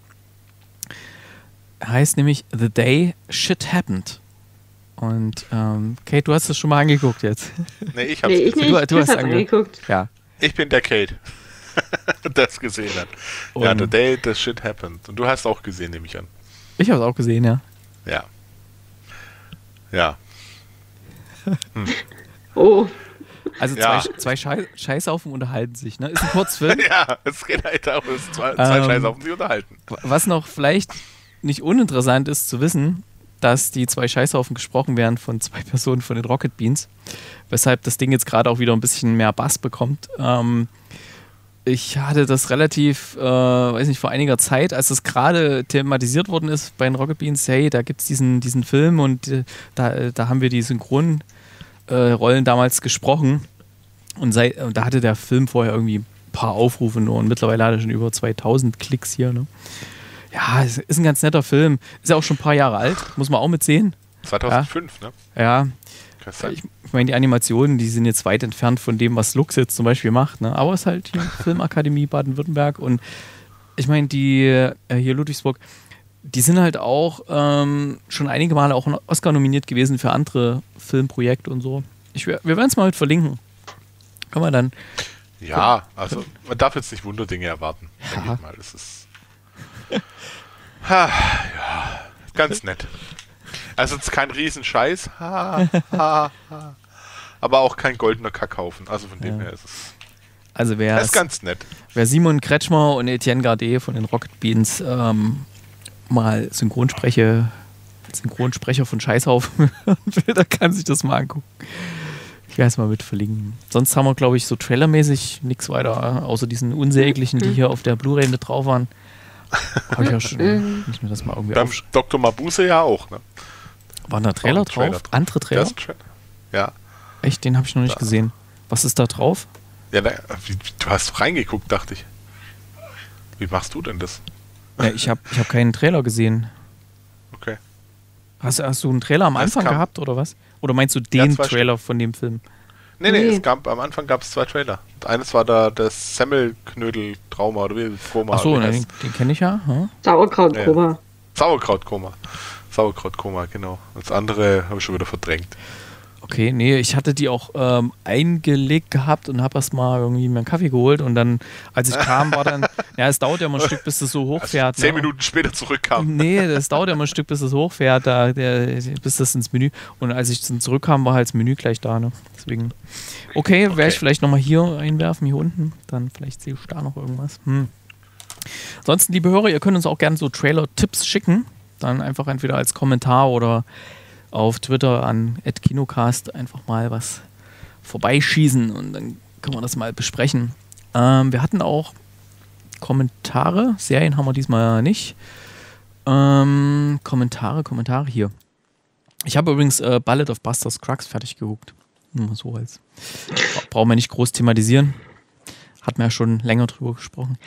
Heißt nämlich The Day Shit Happened. Und ähm, Kate, du hast das schon mal angeguckt jetzt. Nee, ich hab's nee, ich nicht. Du, du hast hab's angeguckt. angeguckt. Ja. Ich bin der Kate, das gesehen hat. Und ja, The Day the Shit Happened. Und du hast auch gesehen, nehme ich an. Ich habe es auch gesehen, ja. Ja. Ja. Hm. Oh. Also ja. zwei, zwei Scheißhaufen unterhalten sich, ne? Ist ein Kurzfilm. Ja, es geht halt darum, dass zwei, zwei ähm, Scheißhaufen sich unterhalten. Was noch vielleicht nicht uninteressant ist zu wissen, dass die zwei Scheißhaufen gesprochen werden von zwei Personen von den Rocket Beans, weshalb das Ding jetzt gerade auch wieder ein bisschen mehr Bass bekommt. Ähm, ich hatte das relativ, äh, weiß nicht, vor einiger Zeit, als das gerade thematisiert worden ist bei den Rocket Beans, hey, da gibt es diesen, diesen Film und äh, da, da haben wir die Synchronrollen äh, damals gesprochen und, sei, und da hatte der Film vorher irgendwie ein paar Aufrufe nur und mittlerweile hat er schon über zweitausend Klicks hier, ne? Ja, es ist ein ganz netter Film. Ist ja auch schon ein paar Jahre alt, muss man auch mit sehen. zweitausendfünf, ja. ne? Ja. Ich meine, die Animationen, die sind jetzt weit entfernt von dem, was Lux jetzt zum Beispiel macht, ne? Aber es ist halt hier Filmakademie Baden-Württemberg und ich meine, die äh, hier Ludwigsburg, die sind halt auch ähm, schon einige Male auch Oscar nominiert gewesen für andere Filmprojekte und so. Ich, wir werden es mal mit verlinken. Kann man dann. Ja, also man darf jetzt nicht Wunderdinge erwarten. Ja. Mal. Das ist ha, ja, ganz nett. Also jetzt kein Riesenscheiß, ha, ha, ha. Aber auch kein goldener Kackhaufen. Also von dem ja. her ist es also wer ist ganz nett. Wer Simon Kretschmer und Etienne Gardet von den Rocket Beans ähm, mal Synchronsprecher, Synchronsprecher von Scheißhaufen will, der kann sich das mal angucken. Ich werde es mal mit verlinken. Sonst haben wir, glaube ich, so trailermäßig nichts weiter, außer diesen unsäglichen, die hier auf der Blu-ray mit drauf waren. Habe ich ja schon. Muss mir das mal irgendwie beim Doktor Mabuse ja auch, ne? War da Trailer, war ein Trailer drauf? drauf? Andere Trailer? Tra ja. Echt, den habe ich noch nicht da. gesehen. Was ist da drauf? Ja, na, wie, du hast reingeguckt, dachte ich. Wie machst du denn das? Ja, ich habe ich hab keinen Trailer gesehen. Okay. Hast, hast du einen Trailer am das Anfang kam. gehabt oder was? Oder meinst du den ja, Trailer von dem Film? Nee, nee, nee. Es gab, am Anfang gab es zwei Trailer. Eines war da das Semmelknödel-Trauma oder wie Koma. Achso, den, den kenne ich ja. Hm? Sauerkraut-Koma. Sauerkraut-Koma. Sauerkraut-Koma, genau. Das andere habe ich schon wieder verdrängt. Okay, nee, ich hatte die auch ähm, eingelegt gehabt und habe erst mal irgendwie mir einen Kaffee geholt und dann, als ich kam, war dann, ja, es dauert ja mal ein Stück, bis es so hochfährt. Zehn Minuten später zurückkam. Nee, es dauert ja mal ein Stück, bis es hochfährt, da, der, bis das ins Menü. Und als ich dann zurückkam, war halt das Menü gleich da, ne? Deswegen, okay, okay. werde ich vielleicht nochmal hier einwerfen, hier unten, dann vielleicht sehe ich da noch irgendwas. Hm. Ansonsten, liebe Hörer, ihr könnt uns auch gerne so Trailer-Tipps schicken, dann einfach entweder als Kommentar oder auf Twitter an at Kinocast einfach mal was vorbeischießen und dann können wir das mal besprechen. Ähm, wir hatten auch Kommentare, Serien haben wir diesmal nicht. Ähm, Kommentare, Kommentare hier. Ich habe übrigens äh, Ballad of Buster Scruggs fertig geguckt. Nur so als. Brauchen wir nicht groß thematisieren. Hat man ja schon länger drüber gesprochen.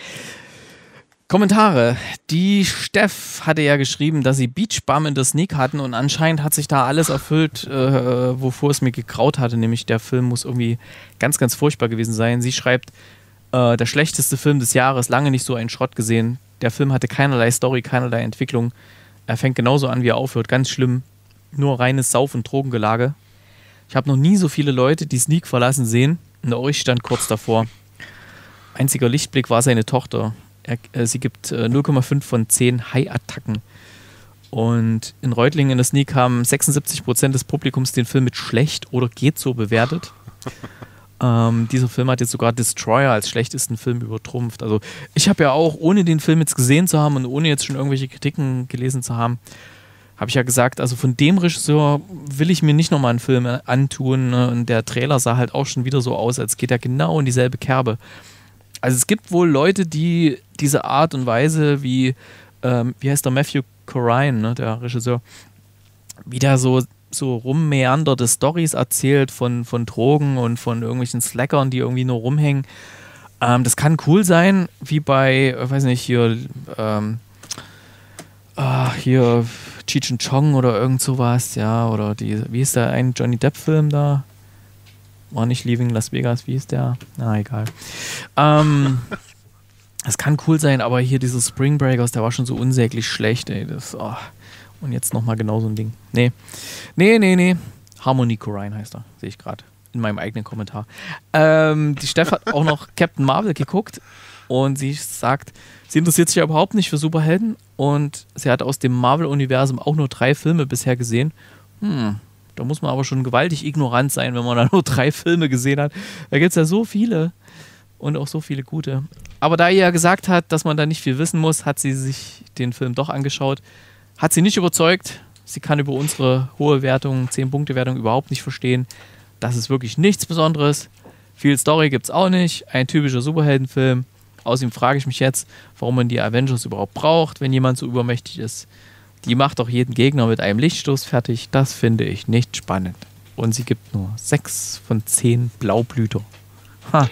Kommentare. Die Steff hatte ja geschrieben, dass sie Beach Bum in der Sneak hatten und anscheinend hat sich da alles erfüllt, äh, wovor es mir gegraut hatte, nämlich der Film muss irgendwie ganz, ganz furchtbar gewesen sein. Sie schreibt, äh, der schlechteste Film des Jahres, lange nicht so einen Schrott gesehen. Der Film hatte keinerlei Story, keinerlei Entwicklung. Er fängt genauso an, wie er aufhört. Ganz schlimm. Nur reines Sauf- und Drogengelage. Ich habe noch nie so viele Leute, die Sneak verlassen, sehen. Und auch ich stand kurz davor. Einziger Lichtblick war seine Tochter. Er, äh, sie gibt äh, null Komma fünf von zehn High-Attacken. Und in Reutlingen in der Sneak haben sechsundsiebzig Prozent des Publikums den Film mit schlecht oder geht so bewertet. ähm, dieser Film hat jetzt sogar Destroyer als schlechtesten Film übertrumpft. Also ich habe ja auch, ohne den Film jetzt gesehen zu haben und ohne jetzt schon irgendwelche Kritiken gelesen zu haben, habe ich ja gesagt, also von dem Regisseur will ich mir nicht nochmal einen Film antun. Ne? Und der Trailer sah halt auch schon wieder so aus, als geht er genau in dieselbe Kerbe. Also es gibt wohl Leute, die diese Art und Weise, wie, ähm, wie heißt der, Matthew Corrine, ne, der Regisseur, wie der so, so rummeanderte Storys erzählt von, von Drogen und von irgendwelchen Slackern, die irgendwie nur rumhängen. Ähm, das kann cool sein, wie bei, äh, weiß nicht, hier, ähm, äh, hier Cheech and Chong oder irgend sowas, ja, oder die, wie ist der ein Johnny Depp-Film da? War nicht Leaving Las Vegas, wie ist der? Na, egal. Ähm, das kann cool sein, aber hier diese Spring Breakers, der war schon so unsäglich schlecht, ey. Das, oh. Und jetzt nochmal genau so ein Ding. Nee, nee, nee, nee. Harmony Corrine heißt er, sehe ich gerade. In meinem eigenen Kommentar. Ähm, die Steph hat auch noch Captain Marvel geguckt und sie sagt, sie interessiert sich ja überhaupt nicht für Superhelden und sie hat aus dem Marvel-Universum auch nur drei Filme bisher gesehen. Hm. Da muss man aber schon gewaltig ignorant sein, wenn man da nur drei Filme gesehen hat. Da gibt es ja so viele und auch so viele gute. Aber da ihr ja gesagt hat, dass man da nicht viel wissen muss, hat sie sich den Film doch angeschaut. Hat sie nicht überzeugt. Sie kann über unsere hohe Wertung, zehn Punkte Wertung überhaupt nicht verstehen. Das ist wirklich nichts Besonderes. Viel Story gibt es auch nicht. Ein typischer Superheldenfilm. Außerdem frage ich mich jetzt, warum man die Avengers überhaupt braucht, wenn jemand so übermächtig ist. Die macht doch jeden Gegner mit einem Lichtstoß fertig. Das finde ich nicht spannend. Und sie gibt nur sechs von zehn Blaublüter. Ha.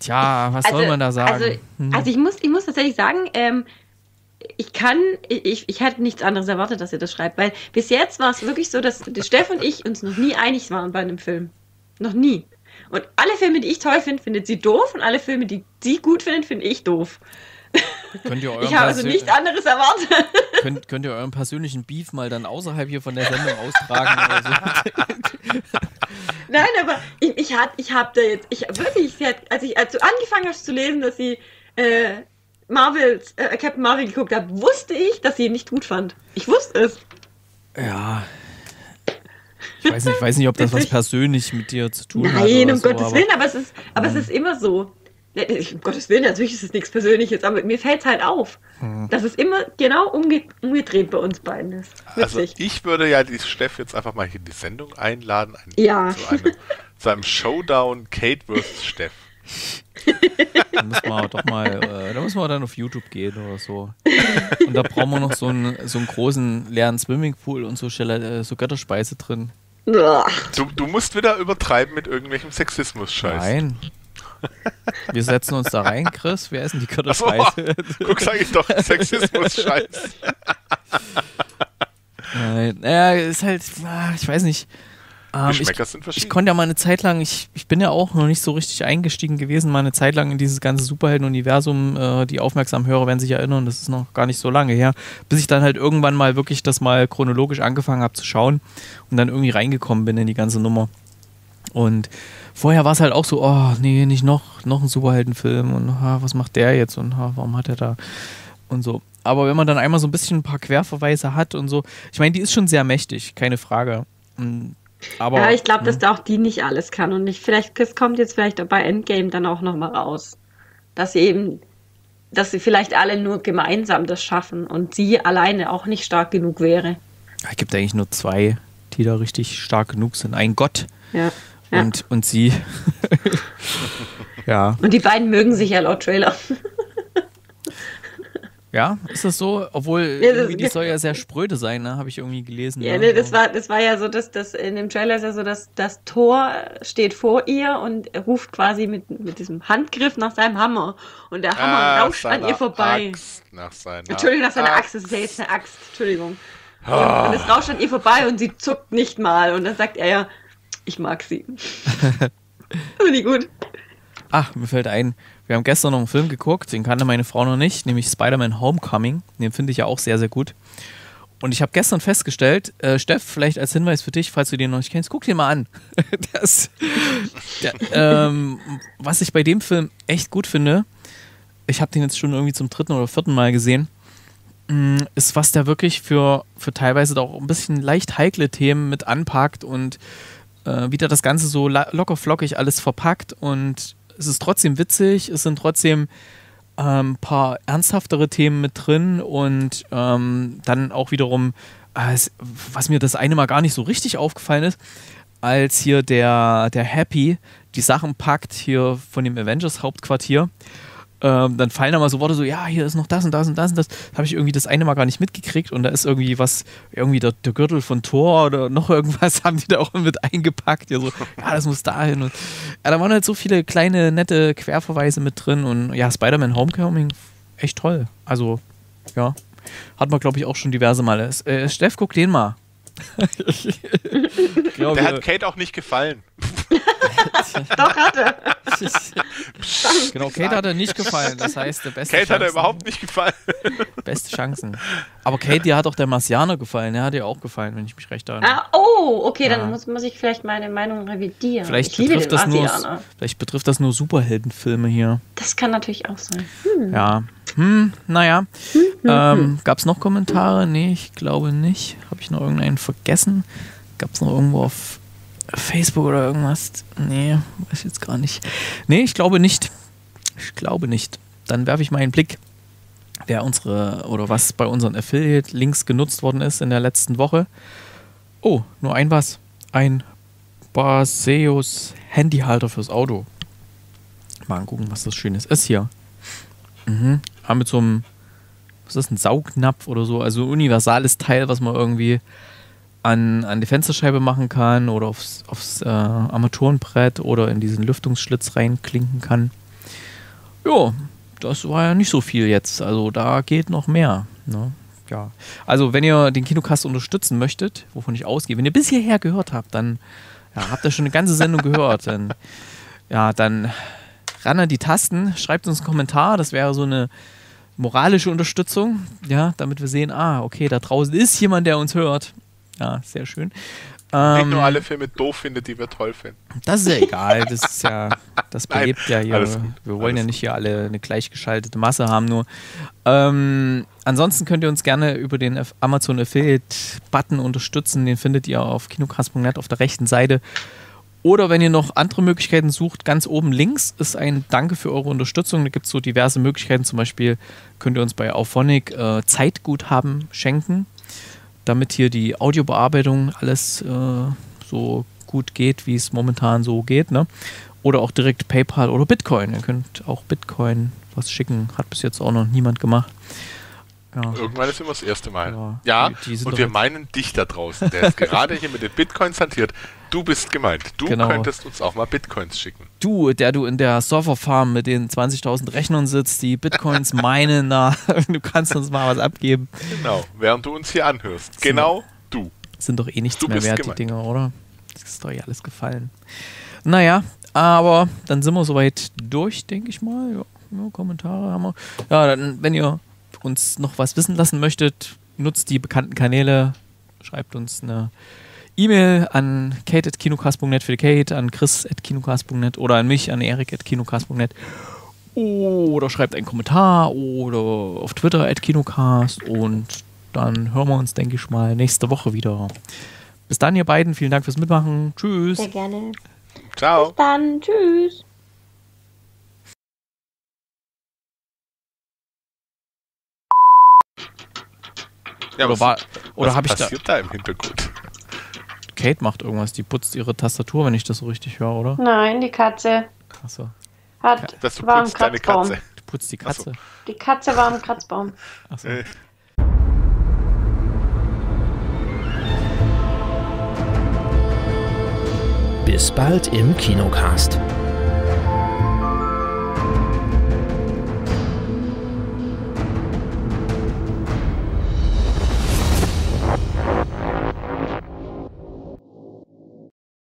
Tja, was also, soll man da sagen? Also, hm. also ich, muss, ich muss tatsächlich sagen, ähm, ich kann, ich, ich hatte nichts anderes erwartet, dass ihr das schreibt. Weil bis jetzt war es wirklich so, dass Steff und ich uns noch nie einig waren bei einem Film. Noch nie. Und alle Filme, die ich toll finde, findet sie doof. Und alle Filme, die sie gut findet, finde ich doof. Könnt ihr euren ich habe also nichts anderes erwartet. Könnt, könnt ihr euren persönlichen Beef mal dann außerhalb hier von der Sendung austragen? Oder so? Nein, aber ich, ich habe ich hab da jetzt, ich wirklich, sie hat, als, ich, als du angefangen hast zu lesen, dass sie äh, Marvels, äh, Captain Marvel geguckt hat, wusste ich, dass sie ihn nicht gut fand. Ich wusste es. Ja. Ich weiß nicht, ich weiß nicht ob das was persönlich mit dir zu tun Nein, hat. Nein, um so, Gottes aber, Willen, aber, es ist, aber ähm, es ist immer so. Um Gottes Willen, natürlich ist es nichts Persönliches, aber mir fällt es halt auf, hm. dass es immer genau umge umgedreht bei uns beiden ist. Witzig. Also ich würde ja die Steff jetzt einfach mal hier in die Sendung einladen, ein, ja. zu, einem, zu einem Showdown Kate versus Steff. Da müssen wir doch mal, äh, da müssen wir dann auf YouTube gehen oder so. Und da brauchen wir noch so einen, so einen großen leeren Swimmingpool und so, äh, so Götterspeise drin. Du, du musst wieder übertreiben mit irgendwelchem Sexismus-Scheiß. Nein. Wir setzen uns da rein, Chris. Wir essen die Kötterspeise. Oh, guck, sag ich doch, Sexismus-Scheiß. Naja, ist halt, ich weiß nicht. Ähm, Geschmäcker ich, sind verschieden. Ich konnte ja mal eine Zeit lang, ich, ich bin ja auch noch nicht so richtig eingestiegen gewesen, mal eine Zeit lang in dieses ganze Superhelden-Universum, äh, die aufmerksam Hörer werden sich erinnern, das ist noch gar nicht so lange her, bis ich dann halt irgendwann mal wirklich das mal chronologisch angefangen habe zu schauen und dann irgendwie reingekommen bin in die ganze Nummer. Und vorher war es halt auch so, oh nee, nicht noch, noch ein Superheldenfilm und ah, was macht der jetzt und ah, warum hat er da und so. Aber wenn man dann einmal so ein bisschen ein paar Querverweise hat und so, ich meine, die ist schon sehr mächtig, keine Frage. Aber ja, ich glaube, dass da auch die nicht alles kann und nicht, vielleicht, das kommt jetzt vielleicht bei Endgame dann auch nochmal raus, dass sie eben, dass sie vielleicht alle nur gemeinsam das schaffen und sie alleine auch nicht stark genug wäre. Es gibt eigentlich nur zwei, die da richtig stark genug sind. Ein Gott. Ja. Und, ja. und sie. Ja. Und die beiden mögen sich ja laut Trailer. Ja, ist das so? Obwohl, ja, das die soll ja sehr spröde sein, ne? Habe ich irgendwie gelesen. Ja, ja. Ne, das, war, das war ja so, dass das in dem Trailer ist ja so, dass das Tor steht vor ihr und ruft quasi mit, mit diesem Handgriff nach seinem Hammer. Und der Hammer äh, rauscht an ihr vorbei. Axt, nach seiner Entschuldigung, nach seiner Axt. Axt. Das ist ja jetzt eine Axt. Entschuldigung. Oh. Und, und es rauscht an ihr vorbei und sie zuckt nicht mal. Und dann sagt er ja, ich mag sie. Finde ich gut. Ach, mir fällt ein, wir haben gestern noch einen Film geguckt, den kannte meine Frau noch nicht, nämlich Spider-Man Homecoming. Den finde ich ja auch sehr, sehr gut. Und ich habe gestern festgestellt, äh, Steff, vielleicht als Hinweis für dich, falls du den noch nicht kennst, guck den mal an. Das, der, ähm, was ich bei dem Film echt gut finde, ich habe den jetzt schon irgendwie zum dritten oder vierten Mal gesehen, ist, was der wirklich für, für teilweise auch ein bisschen leicht heikle Themen mit anpackt und äh, wieder das Ganze so locker flockig alles verpackt und es ist trotzdem witzig, es sind trotzdem ein ähm, paar ernsthaftere Themen mit drin und ähm, dann auch wiederum, äh, was mir das eine Mal gar nicht so richtig aufgefallen ist, als hier der, der Happy die Sachen packt hier von dem Avengers Hauptquartier. Ähm, dann fallen da mal so Worte so, ja, hier ist noch das und das und das und das. Habe ich irgendwie das eine Mal gar nicht mitgekriegt und da ist irgendwie was, irgendwie der, der Gürtel von Thor oder noch irgendwas haben die da auch mit eingepackt. Ja, so, ja, das muss da hin. Und, ja, da waren halt so viele kleine, nette Querverweise mit drin und ja, Spider-Man Homecoming, echt toll. Also, ja, hat man, glaube ich, auch schon diverse Male. Äh, Steff, guck den mal. glaub, der hat Kate auch nicht gefallen. Doch, hat er. Genau, Kate hat er nicht gefallen. Das heißt, der beste Kate Chancen, hat er überhaupt nicht gefallen. Beste Chancen. Aber Kate, dir hat auch der Marsianer gefallen. Der hat dir auch gefallen, wenn ich mich recht erinnere. Ah, oh, okay, ja. Dann muss, muss ich vielleicht meine Meinung revidieren. Vielleicht, ich betrifft, liebe das nur, vielleicht betrifft das nur Superheldenfilme hier. Das kann natürlich auch sein. Hm. Ja. Hm, naja. Hm, hm, ähm, gab es noch Kommentare? Nee, ich glaube nicht. Habe ich noch irgendeinen vergessen? Gab es noch irgendwo auf Facebook oder irgendwas? Nee, weiß ich jetzt gar nicht. Nee, ich glaube nicht. Ich glaube nicht. Dann werfe ich mal einen Blick, wer unsere oder was bei unseren Affiliate-Links genutzt worden ist in der letzten Woche. Oh, nur ein was. Ein Baseus Handyhalter fürs Auto. Mal gucken, was das Schönes ist hier. Mhm. Ah, mit so einem, was ist das, ein Saugnapf oder so. Also ein universales Teil, was man irgendwie An, an die Fensterscheibe machen kann oder aufs, aufs äh, Armaturenbrett oder in diesen Lüftungsschlitz reinklinken kann. Jo, das war ja nicht so viel jetzt. Also da geht noch mehr. Ne? Ja. Also wenn ihr den Kinocast unterstützen möchtet, wovon ich ausgehe, wenn ihr bis hierher gehört habt, dann ja, habt ihr schon eine ganze Sendung gehört. Dann, ja, dann ran an die Tasten, schreibt uns einen Kommentar, das wäre so eine moralische Unterstützung, ja, damit wir sehen, ah, okay, da draußen ist jemand, der uns hört. Ja, sehr schön. Ähm, Nicht nur alle Filme doof findet, die wir toll finden. Das ist ja egal, das ist ja, das belebt Nein, ja hier. Alles gut, wir wollen alles ja nicht hier alle eine gleichgeschaltete Masse haben, nur. Ähm, ansonsten könnt ihr uns gerne über den Amazon Affiliate-Button unterstützen, den findet ihr auf kinocast punkt net auf der rechten Seite. Oder wenn ihr noch andere Möglichkeiten sucht, ganz oben links ist ein Danke für eure Unterstützung. Da gibt es so diverse Möglichkeiten, zum Beispiel könnt ihr uns bei Auphonic äh, Zeitguthaben schenken, damit hier die Audiobearbeitung alles äh, so gut geht, wie es momentan so geht, ne? Oder auch direkt PayPal oder Bitcoin. Ihr könnt auch Bitcoin was schicken. Hat bis jetzt auch noch niemand gemacht. Ja. Irgendwann ist immer das erste Mal. Ja, ja, die, die und wir meinen dich da draußen, der ist gerade hier mit den Bitcoins hantiert. Du bist gemeint. Du genau. könntest uns auch mal Bitcoins schicken. Du, der du in der Serverfarm mit den zwanzigtausend Rechnern sitzt, die Bitcoins meinen, na, du kannst uns mal was abgeben. Genau, während du uns hier anhörst. Genau, sind, du. Sind doch eh nichts du mehr wert, gemeint. Die Dinger, oder? die Story alles gefallen. Naja, aber dann sind wir soweit durch, denke ich mal. Ja, ja, Kommentare haben wir. Ja, dann, wenn ihr uns noch was wissen lassen möchtet, nutzt die bekannten Kanäle, schreibt uns eine E-Mail an kate at kinocast punkt net für die Kate, an chris at kinocast punkt net oder an mich, an eric at kinocast punkt net. Oder schreibt einen Kommentar oder auf Twitter at Kinocast und dann hören wir uns, denke ich mal, nächste Woche wieder. Bis dann, ihr beiden. Vielen Dank fürs Mitmachen. Tschüss. Sehr gerne. Ciao. Bis dann. Tschüss. Ja, oder was, oder habe ich da... Was passiert da im Hintergrund? Kate macht irgendwas. Die putzt ihre Tastatur, wenn ich das so richtig höre, oder? Nein, die Katze. Achso. Hat, das du war putzt deine Katze. Du putzt die Katze. So. Die Katze war am Kratzbaum. Achso. Äh. Bis bald im Kinocast.